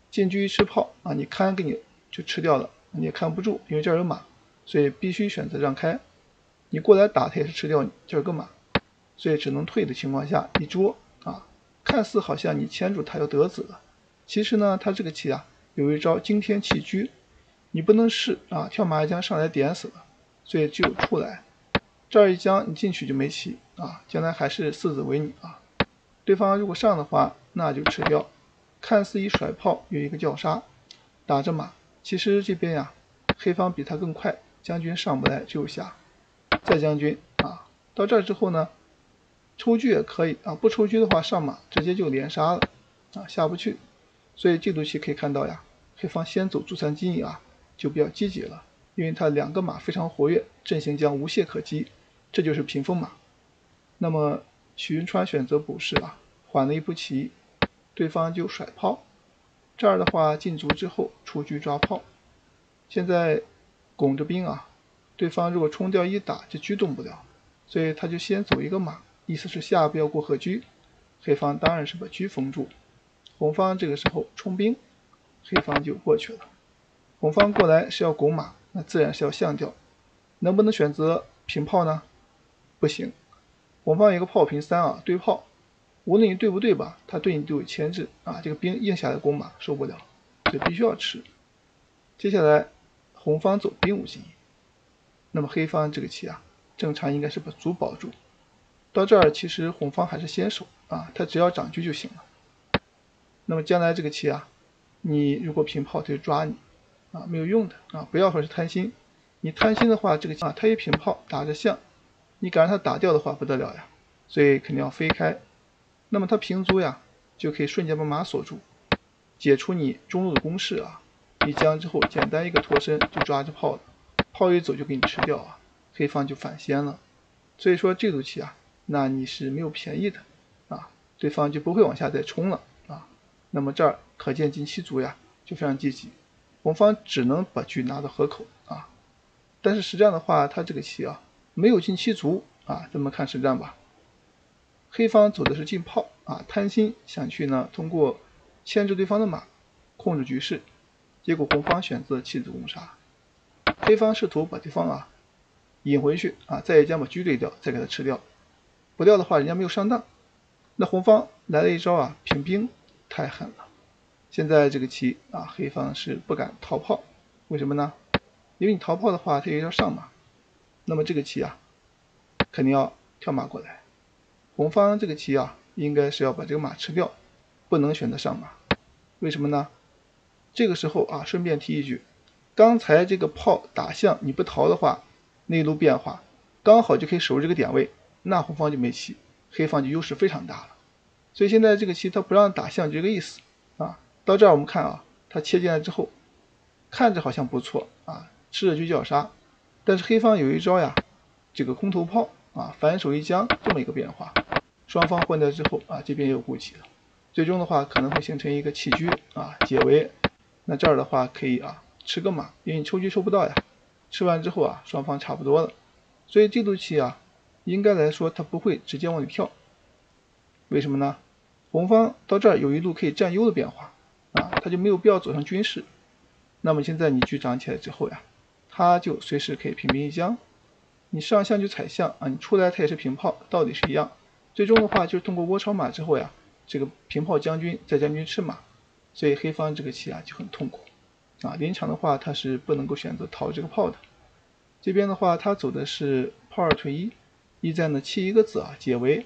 进车一吃炮啊，你看给你就吃掉了，你也看不住，因为这儿有马，所以必须选择让开。你过来打他也是吃掉你这儿个马，所以只能退的情况下一捉啊，看似好像你牵住他就得子了，其实呢他这个棋啊有一招惊天弃车，你不能试啊，跳马一将上来点死了，所以只有出来，这儿一将你进去就没棋啊，将来还是四子为你啊。对方如果上的话那就吃掉，看似一甩炮有一个叫杀，打着马，其实这边呀、啊、黑方比他更快，将军上不来只有下再将军啊，到这儿之后呢抽车也可以啊，不抽车的话上马直接就连杀了啊，下不去。所以这组棋可以看到呀，黑方先走卒三金啊就比较积极了，因为他两个马非常活跃，阵型将无懈可击，这就是屏风马。那么许云川选择补士啊缓了一步棋，对方就甩炮，这儿的话进卒之后出车抓炮，现在拱着兵啊，对方如果冲掉一打这车动不了，所以他就先走一个马，意思是下不要过河车，黑方当然是把车封住，红方这个时候冲兵，黑方就过去了，红方过来是要拱马，那自然是要象掉，能不能选择平炮呢？不行，红方一个炮平三啊对炮，无论你对不对吧，他对你都有牵制啊，这个兵硬下来攻马受不了，所以必须要吃。接下来红方走兵五进一，那么黑方这个棋啊，正常应该是把卒保住。到这儿其实红方还是先手啊，他只要长车就行了。那么将来这个棋啊，你如果平炮他就抓你啊，没有用的啊，不要说是贪心，你贪心的话，这个棋啊他一平炮打着象，你敢让他打掉的话不得了呀，所以肯定要飞开。那么他平卒呀，就可以瞬间把马锁住，解除你中路的攻势啊。一将之后简单一个脱身就抓着炮了，炮一走就给你吃掉啊，黑方就反先了。所以说这组棋啊，那你是没有便宜的啊，对方就不会往下再冲了啊。那么这儿可见进七卒呀就非常积极，红方只能把车拿到河口啊。但是实战的话，他这个棋啊没有进七卒啊，咱们看实战吧。黑方走的是进炮啊，贪心想去呢通过牵制对方的马控制局势，结果红方选择弃子攻杀，黑方试图把对方啊引回去啊，再一将把车对掉，再给他吃掉。不掉的话，人家没有上当。那红方来了一招啊，平兵太狠了。现在这个棋啊，黑方是不敢逃炮，为什么呢？因为你逃炮的话，他有一招上马。那么这个棋啊，肯定要跳马过来。红方这个棋啊，应该是要把这个马吃掉，不能选择上马。为什么呢？这个时候啊，顺便提一句，刚才这个炮打象你不逃的话，内路变化刚好就可以守住这个点位，那红方就没棋，黑方就优势非常大了。所以现在这个棋他不让打象就这个意思啊。到这儿我们看啊，他切进来之后，看着好像不错啊，吃着车就要杀，但是黑方有一招呀，这个空头炮啊，反手一将这么一个变化，双方混在之后啊，这边也有顾忌了，最终的话可能会形成一个弃车啊，解围。那这儿的话可以啊吃个马，因为你抽车抽不到呀，吃完之后啊双方差不多了。所以这组棋啊应该来说它不会直接往里跳，为什么呢？红方到这儿有一路可以占优的变化啊，它就没有必要走上军事。那么现在你车长起来之后呀，它就随时可以平兵一将，你上象就踩象啊，你出来它也是平炮，道理是一样。最终的话就是通过窝朝马之后呀，这个平炮将军再将军吃马，所以黑方这个棋啊就很痛苦啊，临场的话他是不能够选择逃这个炮的。这边的话他走的是炮二退一，意在呢弃一个子啊解围，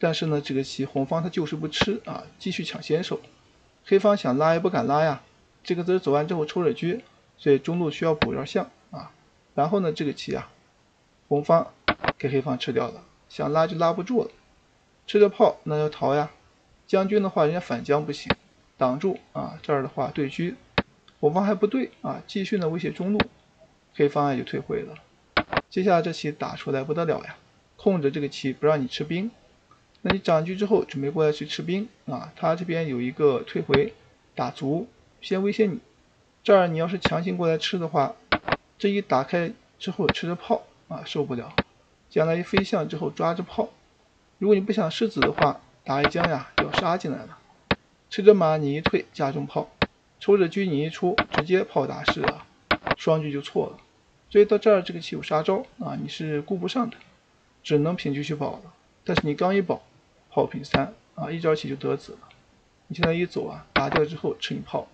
但是呢这个棋红方他就是不吃啊，继续抢先手，黑方想拉也不敢拉呀，这个子走完之后抽着车，所以中路需要补一条象啊，然后呢这个棋啊红方给黑方吃掉了，想拉就拉不住了，吃着炮那就逃呀，将军的话人家反将不行，挡住啊，这儿的话对车，红方还不对啊，继续呢威胁中路，黑方也就退回了。接下来这棋打出来不得了呀，控制这个棋不让你吃兵，那你长车之后准备过来去吃兵啊，他这边有一个退回打卒，先威胁你，这儿你要是强行过来吃的话，这一打开之后吃着炮啊受不了，将来一飞象之后抓着炮，如果你不想失子的话，打一将呀就要杀进来了。吃着马你一退加重炮，抽着车你一出直接炮打士啊，双车就错了。所以到这儿这个棋有杀招啊，你是顾不上的，只能平车去保了。但是你刚一保，炮平三啊，一招棋就得子了。你现在一走啊，打掉之后吃你炮，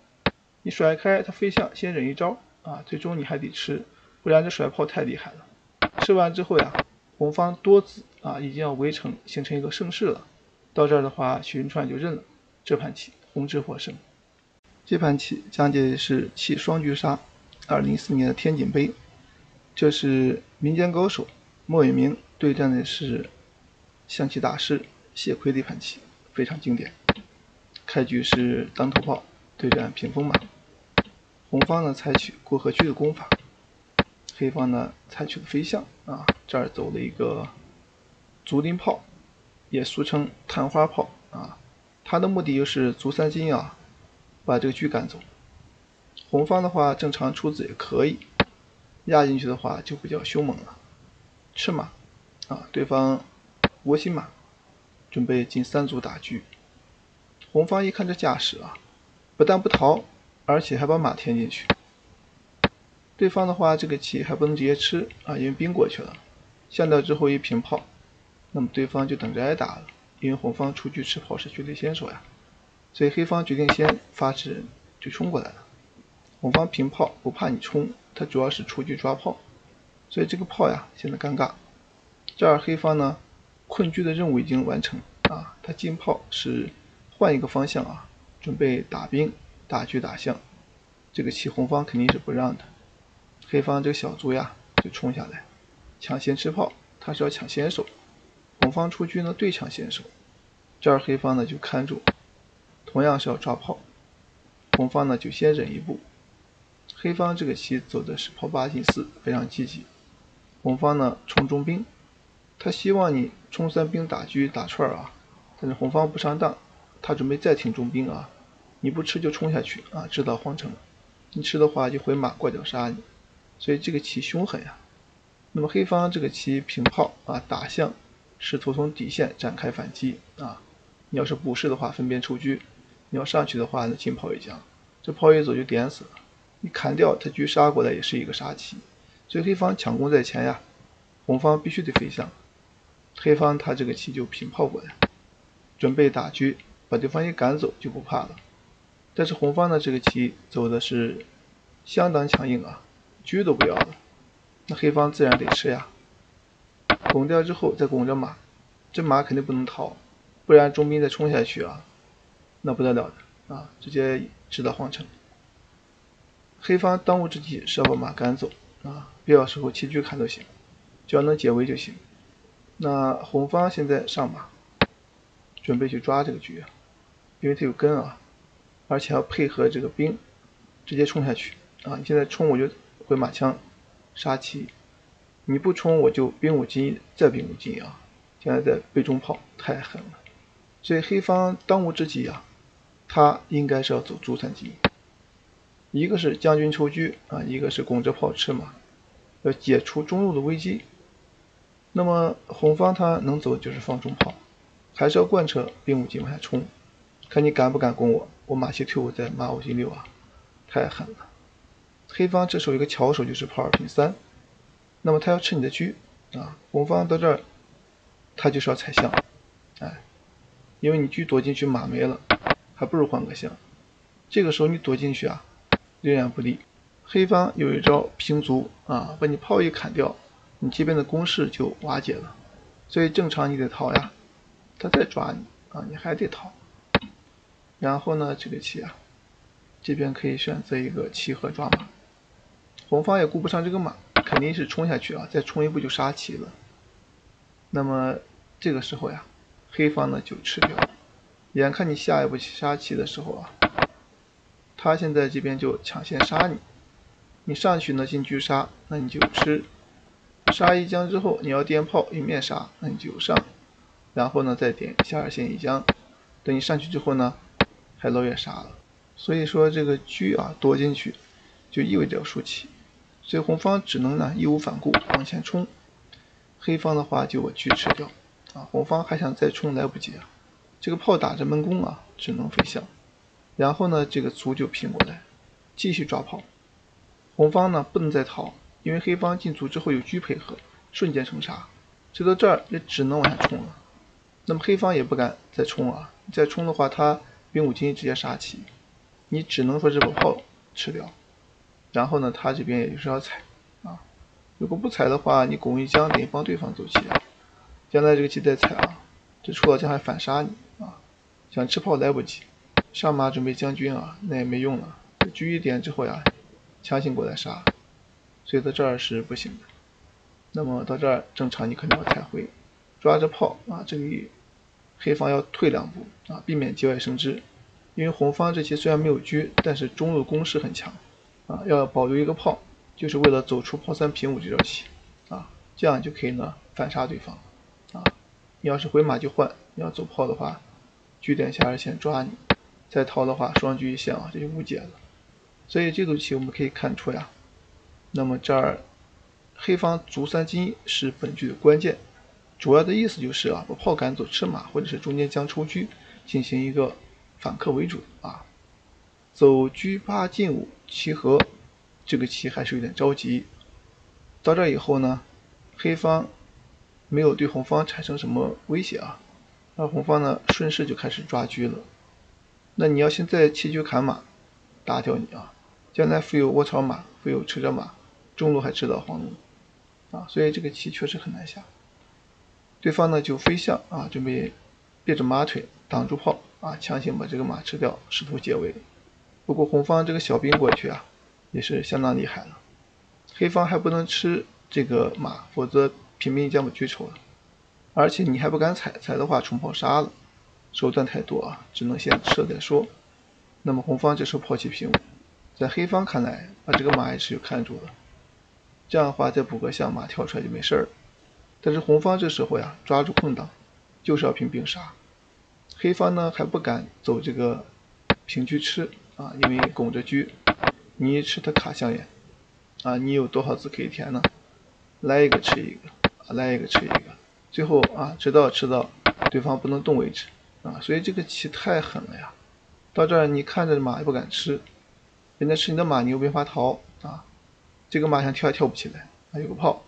你甩开他飞象先忍一招啊，最终你还得吃，不然这甩炮太厉害了。吃完之后呀，红方多子啊已经要围城形成一个盛世了。到这儿的话，许云川就认了。这盘棋红之获胜。这盘棋讲解是弃双车杀，二零一四年的天锦杯。这是民间高手莫永明对战的是象棋大师谢奎的一盘棋，非常经典。开局是当头炮对战屏风马，红方呢采取过河车的攻法，黑方呢采取了飞象啊，这儿走了一个卒临炮，也俗称探花炮啊。他的目的就是卒三进啊，把这个车赶走。红方的话正常出子也可以，压进去的话就比较凶猛了。吃马啊，对方窝心马，准备进三卒打车。红方一看这架势啊，不但不逃，而且还把马填进去。对方的话这个棋还不能直接吃啊，因为兵过去了。象掉之后一平炮，那么对方就等着挨打了。因为红方出车吃炮是绝对先手呀，所以黑方决定先发制人，就冲过来了。红方平炮不怕你冲，他主要是出车抓炮，所以这个炮呀显得尴尬。这儿黑方呢困居的任务已经完成啊，他进炮是换一个方向啊，准备打兵、打车、打象，这个棋红方肯定是不让的。黑方这个小卒呀就冲下来，抢先吃炮，他是要抢先手。红方出车呢对抢先手，这儿黑方呢就看住，同样是要抓炮。红方呢就先忍一步，黑方这个棋走的是炮八进四，非常积极。红方呢冲中兵，他希望你冲三兵打车打串啊，但是红方不上当，他准备再挺中兵啊，你不吃就冲下去啊，制造荒城，你吃的话就回马过脚杀你，所以这个棋凶狠呀、啊。那么黑方这个棋平炮啊打象，试图从底线展开反击啊，你要是不是的话分边出车，你要上去的话呢进炮一将。这炮一走就点死了，你砍掉他车杀过来也是一个杀棋，所以黑方抢攻在前呀，红方必须得飞象。黑方他这个棋就平炮过来，准备打车，把对方一赶走就不怕了。但是红方的这个棋走的是相当强硬啊，车都不要了，那黑方自然得吃呀。拱掉之后再拱着马，这马肯定不能逃，不然中兵再冲下去啊，那不得了的啊，直接制造荒城。黑方当务之急是要把马赶走啊，必要时候弃车砍都行，只要能解围就行。那红方现在上马，准备去抓这个车，因为它有根啊，而且要配合这个兵，直接冲下去啊！你现在冲我就回马枪杀棋，你不冲我就兵五进一，再兵五进一啊！现在在背中炮，太狠了。所以黑方当务之急啊，他应该是要走卒三进一。一个是将军抽车啊，一个是拱着炮吃马，要解除中路的危机。那么红方他能走就是放中炮，还是要贯彻兵五进往下冲，看你敢不敢攻我，我马七退五再马五进六啊，太狠了。黑方这时候一个巧手就是炮二平三，那么他要吃你的车啊，红方到这儿他就是要踩象，哎，因为你车躲进去马没了，还不如换个象。这个时候你躲进去啊，仍然不利。黑方有一招平卒啊，把你炮一砍掉，你这边的攻势就瓦解了，所以正常你得逃呀，他再抓你啊，你还得逃。然后呢，这个棋啊，这边可以选择一个弃河抓马，红方也顾不上这个马，肯定是冲下去啊，再冲一步就杀棋了。那么这个时候呀，黑方呢就吃掉了，眼看你下一步杀棋的时候啊，他现在这边就抢先杀你，你上去呢进车杀，那你就吃，杀一将之后你要颠炮一面杀，那你就上，然后呢再点下二线一将，等你上去之后呢还捞也杀了。所以说这个车啊躲进去就意味着要输棋，所以红方只能呢义无反顾往前冲，黑方的话就把车吃掉啊，红方还想再冲来不及啊，这个炮打着闷攻啊，只能飞象。然后呢这个卒就平过来继续抓炮，红方呢不能再逃，因为黑方进卒之后有车配合，瞬间成杀，直到这儿也只能往下冲了。那么黑方也不敢再冲啊，再冲的话他兵五进一直接杀棋，你只能说是把炮吃掉，然后呢他这边也就是要踩啊，如果不踩的话你拱一将得帮对方走棋啊，将来这个棋再踩啊，这出了将还反杀你啊，想吃炮来不及，上马准备将军啊，那也没用了，车一点之后呀强行过来杀，所以到这儿是不行的。那么到这儿正常你可能要踩回，抓着炮啊，这里黑方要退两步啊，避免节外生枝，因为红方这棋虽然没有车，但是中路攻势很强啊，要保留一个炮，就是为了走出炮三平五这招棋啊，这样就可以呢反杀对方啊。你要是回马就换，你要走炮的话，车点下二线抓你，再逃的话双车一线啊，这就无解了。所以这组棋我们可以看出呀，那么这儿黑方卒三进一是本局的关键，主要的意思就是啊，把炮赶走吃马，或者是中间将抽车进行一个反客为主啊。走车八进五棋合，这个棋还是有点着急。到这以后呢，黑方没有对红方产生什么威胁啊，而红方呢顺势就开始抓车了。那你要现在弃车砍马，打掉你啊，将来富有窝草马，富有吃着马，中路还吃到黄龙，啊，所以这个棋确实很难下。对方呢就飞象啊，准备别着马腿挡住炮啊，强行把这个马吃掉，试图解围。不过红方这个小兵过去啊，也是相当厉害了。黑方还不能吃这个马，否则平民将被追仇了。而且你还不敢踩，踩的话冲炮杀了。手段太多啊，只能先吃了再说。那么红方这时候抛弃平，在黑方看来，把这个马也是有看住了。这样的话，再补个象马跳出来就没事了。但是红方这时候呀，抓住空档，就是要平并杀。黑方呢还不敢走这个平车吃啊，因为拱着车，你一吃它卡象眼啊，你有多少子可以填呢？来一个吃一个，啊、来一个吃一个，最后啊，直到吃到对方不能动为止啊。所以这个棋太狠了呀！到这儿你看着马也不敢吃，人家吃你的马，你又没法逃啊。这个马想跳也跳不起来，还有个炮，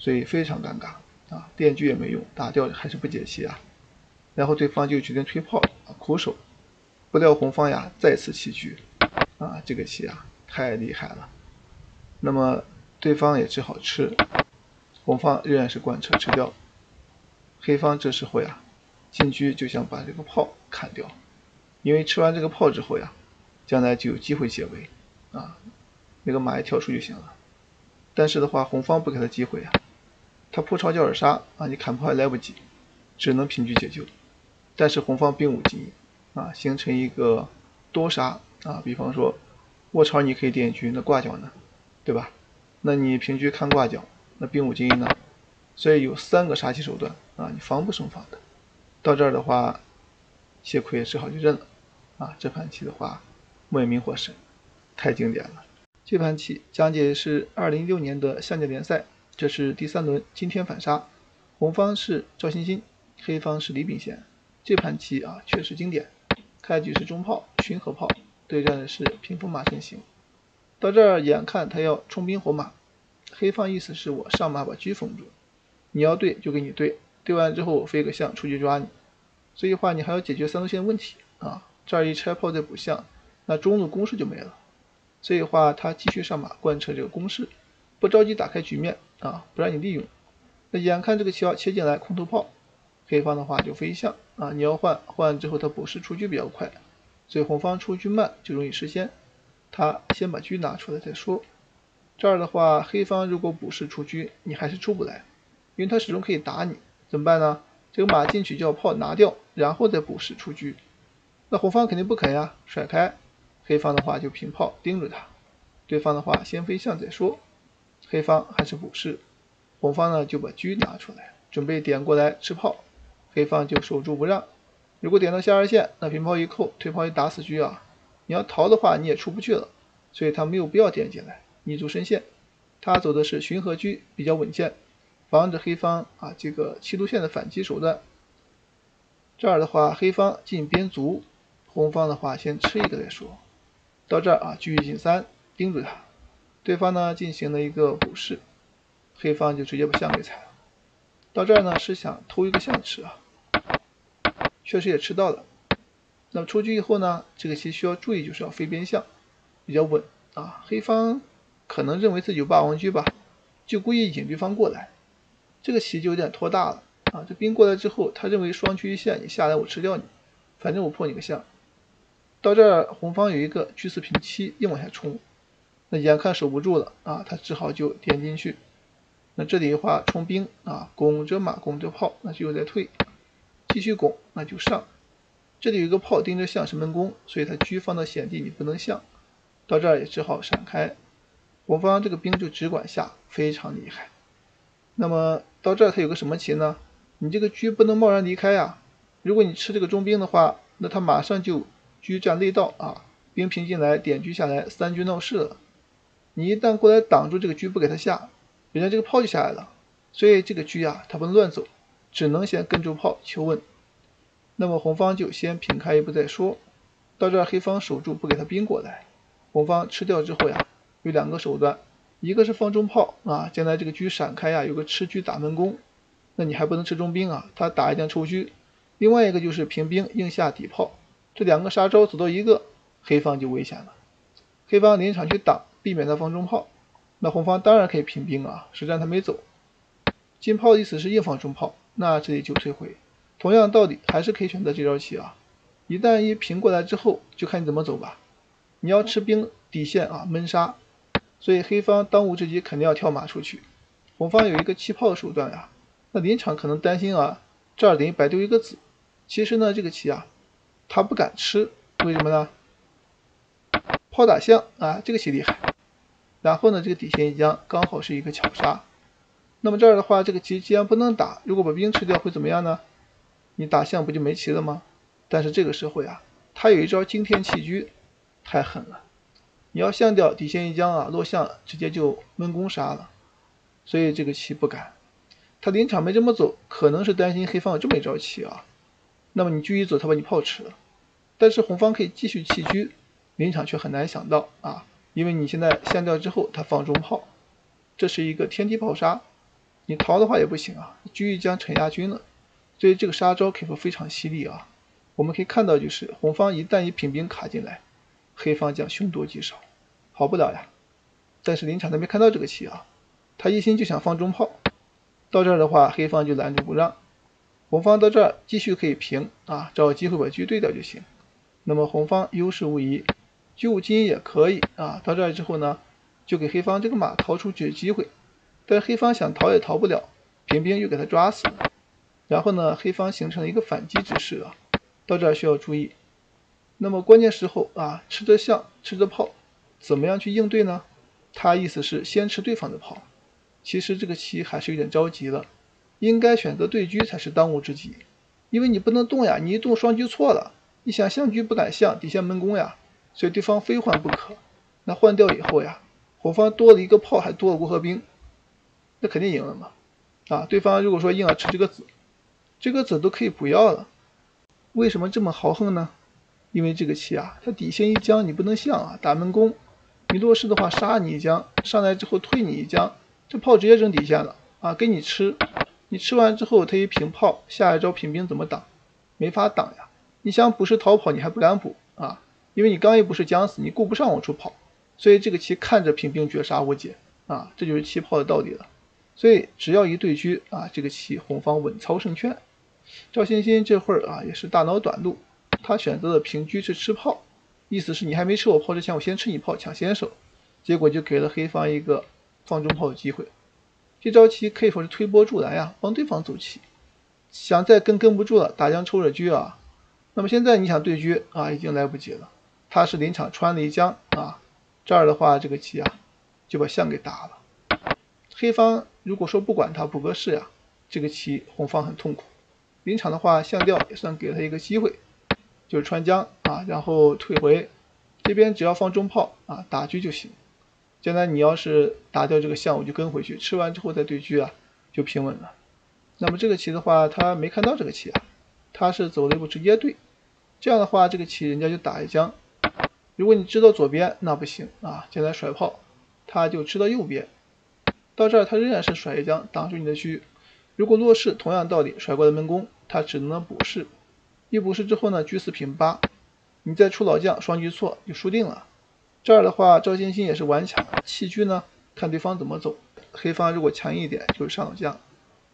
所以非常尴尬啊！电锯也没用，打掉还是不解气啊。然后对方就决定推炮啊，苦守。不料红方呀再次弃车啊，这个棋啊太厉害了。那么对方也只好吃，红方仍然是贯彻吃掉。黑方这时候呀进车就想把这个炮砍掉，因为吃完这个炮之后呀，将来就有机会解围啊，那个马一跳出就行了。但是的话，红方不给他机会啊，他扑巢叫耳杀啊，你砍炮还来不及，只能平车解救。但是红方兵无济一啊，形成一个多杀啊，比方说卧槽你可以垫车，那挂角呢，对吧？那你平车看挂角，那兵无济一呢？所以有三个杀棋手段啊，你防不胜防的。到这儿的话，谢奎也只好就认了啊。这盘棋的话，莫也明获胜，太经典了。这盘棋讲解是二零一六年的象棋联赛，这是第三轮今天反杀，红方是赵欣欣，黑方是李秉贤。这盘棋啊确实经典，开局是中炮、巡河炮，对战的是屏风马阵型。到这儿眼看他要冲兵活马，黑方意思是我上马把车封住，你要对就给你对，对完之后我飞个象出去抓你。所以的话你还要解决三路线问题啊，这儿一拆炮再补象，那中路攻势就没了。所以的话，他继续上马贯彻这个攻势，不着急打开局面啊，不让你利用。那眼看这个棋要切进来空头炮，黑方的话就飞象啊，你要换换之后他补士出车比较快，所以红方出车慢就容易失先，他先把车拿出来再说。这儿的话，黑方如果补士出车，你还是出不来，因为他始终可以打你，怎么办呢？这个马进去叫炮拿掉，然后再补士出车。那红方肯定不肯呀，甩开。黑方的话就平炮盯着他，对方的话先飞象再说，黑方还是补士，红方呢就把车拿出来，准备点过来吃炮，黑方就守住不让。如果点到下二线，那平炮一扣，推炮一打死车啊，你要逃的话你也出不去了，所以他没有必要点进来，逆足深陷。他走的是巡河车比较稳健，防止黑方啊这个七路线的反击手段。这儿的话，黑方进边卒，红方的话先吃一个再说。到这儿啊，车一进三，盯住他。对方呢进行了一个补士，黑方就直接把象给踩了。到这儿呢是想偷一个象吃啊，确实也吃到了。那么出车以后呢，这个棋需要注意就是要飞边象，比较稳啊。黑方可能认为自己有霸王车吧，就故意引对方过来，这个棋就有点拖大了啊。这兵过来之后，他认为双车一线，你下来我吃掉你，反正我破你个象。到这儿，红方有一个车四平七，硬往下冲，那眼看守不住了啊，他只好就点进去。那这里的话，冲兵啊，拱着马，拱着炮，那就又在退，继续拱，那就上。这里有一个炮盯着象是闷攻，所以他车放到险地，你不能象。到这儿也只好闪开。红方这个兵就只管下，非常厉害。那么到这儿他有个什么棋呢？你这个车不能贸然离开呀、啊，如果你吃这个中兵的话，那他马上就。车占内道啊，兵平进来，点车下来，三车闹事了。你一旦过来挡住这个车不给他下，人家这个炮就下来了。所以这个车啊，他不能乱走，只能先跟住炮求稳。那么红方就先平开一步再说。到这儿黑方守住不给他兵过来，红方吃掉之后呀，有两个手段，一个是放中炮啊，将来这个车闪开呀，有个吃车打闷攻，那你还不能吃中兵啊，他打一将抽车。另外一个就是平兵硬下底炮。这两个杀招走到一个，黑方就危险了。黑方临场去挡，避免他放中炮。那红方当然可以平兵啊，实战他没走，金炮的意思是硬放中炮，那这里就退回。同样道理，还是可以选择这招棋啊。一旦一平过来之后，就看你怎么走吧。你要吃兵底线啊，闷杀。所以黑方当务之急肯定要跳马出去。红方有一个弃炮的手段啊。那临场可能担心啊，这儿等于白丢一个子。其实呢，这个棋啊，他不敢吃，为什么呢？炮打象啊，这个棋厉害。然后呢，这个底线一将，刚好是一个巧杀。那么这儿的话，这个棋既然不能打，如果把兵吃掉会怎么样呢？你打象不就没棋了吗？但是这个时候呀、啊，他有一招惊天弃车，太狠了。你要象掉底线一将啊，落象直接就闷攻杀了。所以这个棋不敢，他临场没这么走，可能是担心黑方有这么一招棋啊。那么你车一走，他把你炮吃了。但是红方可以继续弃车，临场却很难想到啊，因为你现在象掉之后，他放中炮，这是一个天地炮杀。你逃的话也不行啊，车一将陈亚军了。所以这个杀招可以说非常犀利啊！我们可以看到，就是红方一旦一品兵卡进来，黑方将凶多吉少，好不了呀。但是临场他没看到这个棋啊，他一心就想放中炮。到这儿的话，黑方就拦住不让，红方到这儿继续可以平啊，找机会把车对掉就行。那么红方优势无疑，救金也可以啊。到这儿之后呢，就给黑方这个马逃出去的机会，但是黑方想逃也逃不了，平兵又给他抓死了。然后呢，黑方形成了一个反击之势啊，到这儿需要注意。那么关键时候啊，吃着象，吃着炮，怎么样去应对呢？他意思是先吃对方的炮。其实这个棋还是有点着急了，应该选择对车才是当务之急，因为你不能动呀，你一动双车错了，你想象车不敢象，底线闷攻呀，所以对方非换不可。那换掉以后呀，红方多了一个炮，还多了过河兵，那肯定赢了嘛。啊，对方如果说硬要吃这个子。这个子都可以不要了，为什么这么豪横呢？因为这个棋啊，它底线一将，你不能象啊，打闷攻，你落势的话杀你一将，上来之后退你一将，这炮直接扔底线了啊，给你吃，你吃完之后他一平炮，下一招平兵怎么挡？没法挡呀！你想补是逃跑，你还不敢补啊，因为你刚一补是将死，你顾不上往出跑，所以这个棋看着平兵绝杀无解啊，这就是弃炮的道理了。所以只要一对车啊，这个棋红方稳操胜券。赵欣欣这会儿啊也是大脑短路，他选择的平车是吃炮，意思是你还没吃我炮之前，我先吃你炮抢先手，结果就给了黑方一个放中炮的机会。这招棋可以说是推波助澜呀，帮对方走棋，想再跟跟不住了，打将抽着车啊。那么现在你想对车啊，已经来不及了，他是临场穿了一将啊，这儿的话这个棋啊就把象给打了。黑方如果说不管他不合适啊，这个棋红方很痛苦。临场的话，象掉也算给他一个机会，就是穿将啊，然后退回，这边只要放中炮啊，打车就行。将来你要是打掉这个象，我就跟回去，吃完之后再对车啊，就平稳了。那么这个棋的话，他没看到这个棋啊，他是走了一步直接对，这样的话，这个棋人家就打一将。如果你吃到左边，那不行啊，将来甩炮，他就吃到右边，到这儿他仍然是甩一将挡住你的车。如果落势，同样道理，甩过来闷攻，他只能补士。一补士之后呢，车四平八，你再出老将，双车错就输定了。这儿的话，赵欣欣也是顽强，弃车呢，看对方怎么走。黑方如果强硬一点，就是上老将，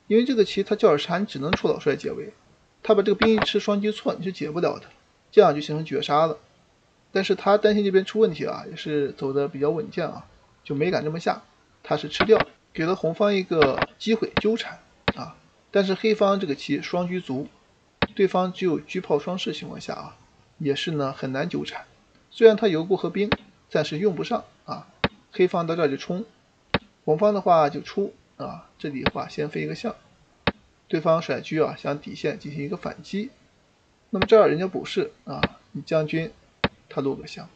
因为这个棋他叫尔杀，你只能出老帅解围。他把这个兵一吃，双车错你是解不了的，这样就形成绝杀了。但是他担心这边出问题啊，也是走的比较稳健啊，就没敢这么下，他是吃掉，给了红方一个机会纠缠。啊，但是黑方这个棋双车卒，对方只有车炮双士情况下啊，也是呢很难纠缠。虽然他有过河兵，暂时用不上啊。黑方到这儿就冲，红方的话就出啊。这里的话先飞一个象，对方甩车啊，向底线进行一个反击。那么这儿人家补士啊，你将军他落个象，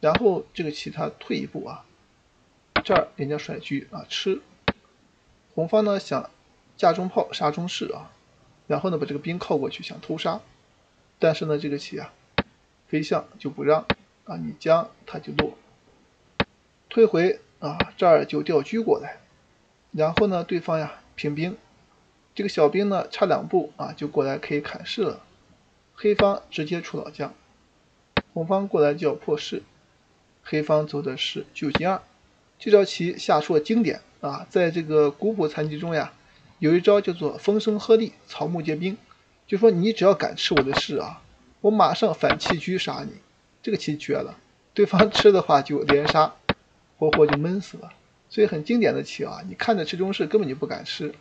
然后这个棋他退一步啊，这儿人家甩车啊吃，红方呢想。下中炮杀中士啊，然后呢把这个兵靠过去想偷杀，但是呢这个棋啊，飞象就不让啊，你将他就落，退回啊，这儿就调车过来，然后呢对方呀平兵，这个小兵呢差两步啊就过来可以砍士了，黑方直接出老将，红方过来就要破士，黑方走的是救金二，这招棋下出了经典啊，在这个古朴残局中呀。有一招叫做风声鹤唳，草木皆兵，就说你只要敢吃我的士啊，我马上反气狙杀你。这个气绝了，对方吃的话就连杀，活活就闷死了。所以很经典的棋啊，你看着池中式根本就不敢吃。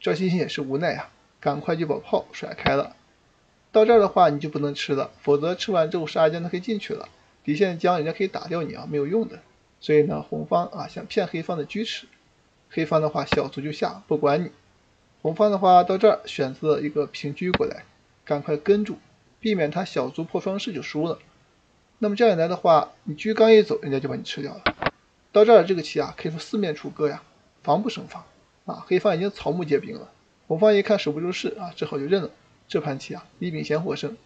赵欣欣也是无奈啊，赶快就把炮甩开了。到这儿的话你就不能吃了，否则吃完之后杀人将他可以进去了，底线将人家可以打掉你啊，没有用的。所以呢，红方啊想骗黑方的车迟，黑方的话小卒就下，不管你。红方的话到这儿选择一个平车过来，赶快跟住，避免他小卒破双士就输了。那么这样一来的话，你车刚一走，人家就把你吃掉了。到这儿这个棋啊，可以说四面楚歌呀，防不胜防啊。黑方已经草木皆兵了，红方一看守不住势啊，只好就认了。这盘棋啊，一饼咸获胜。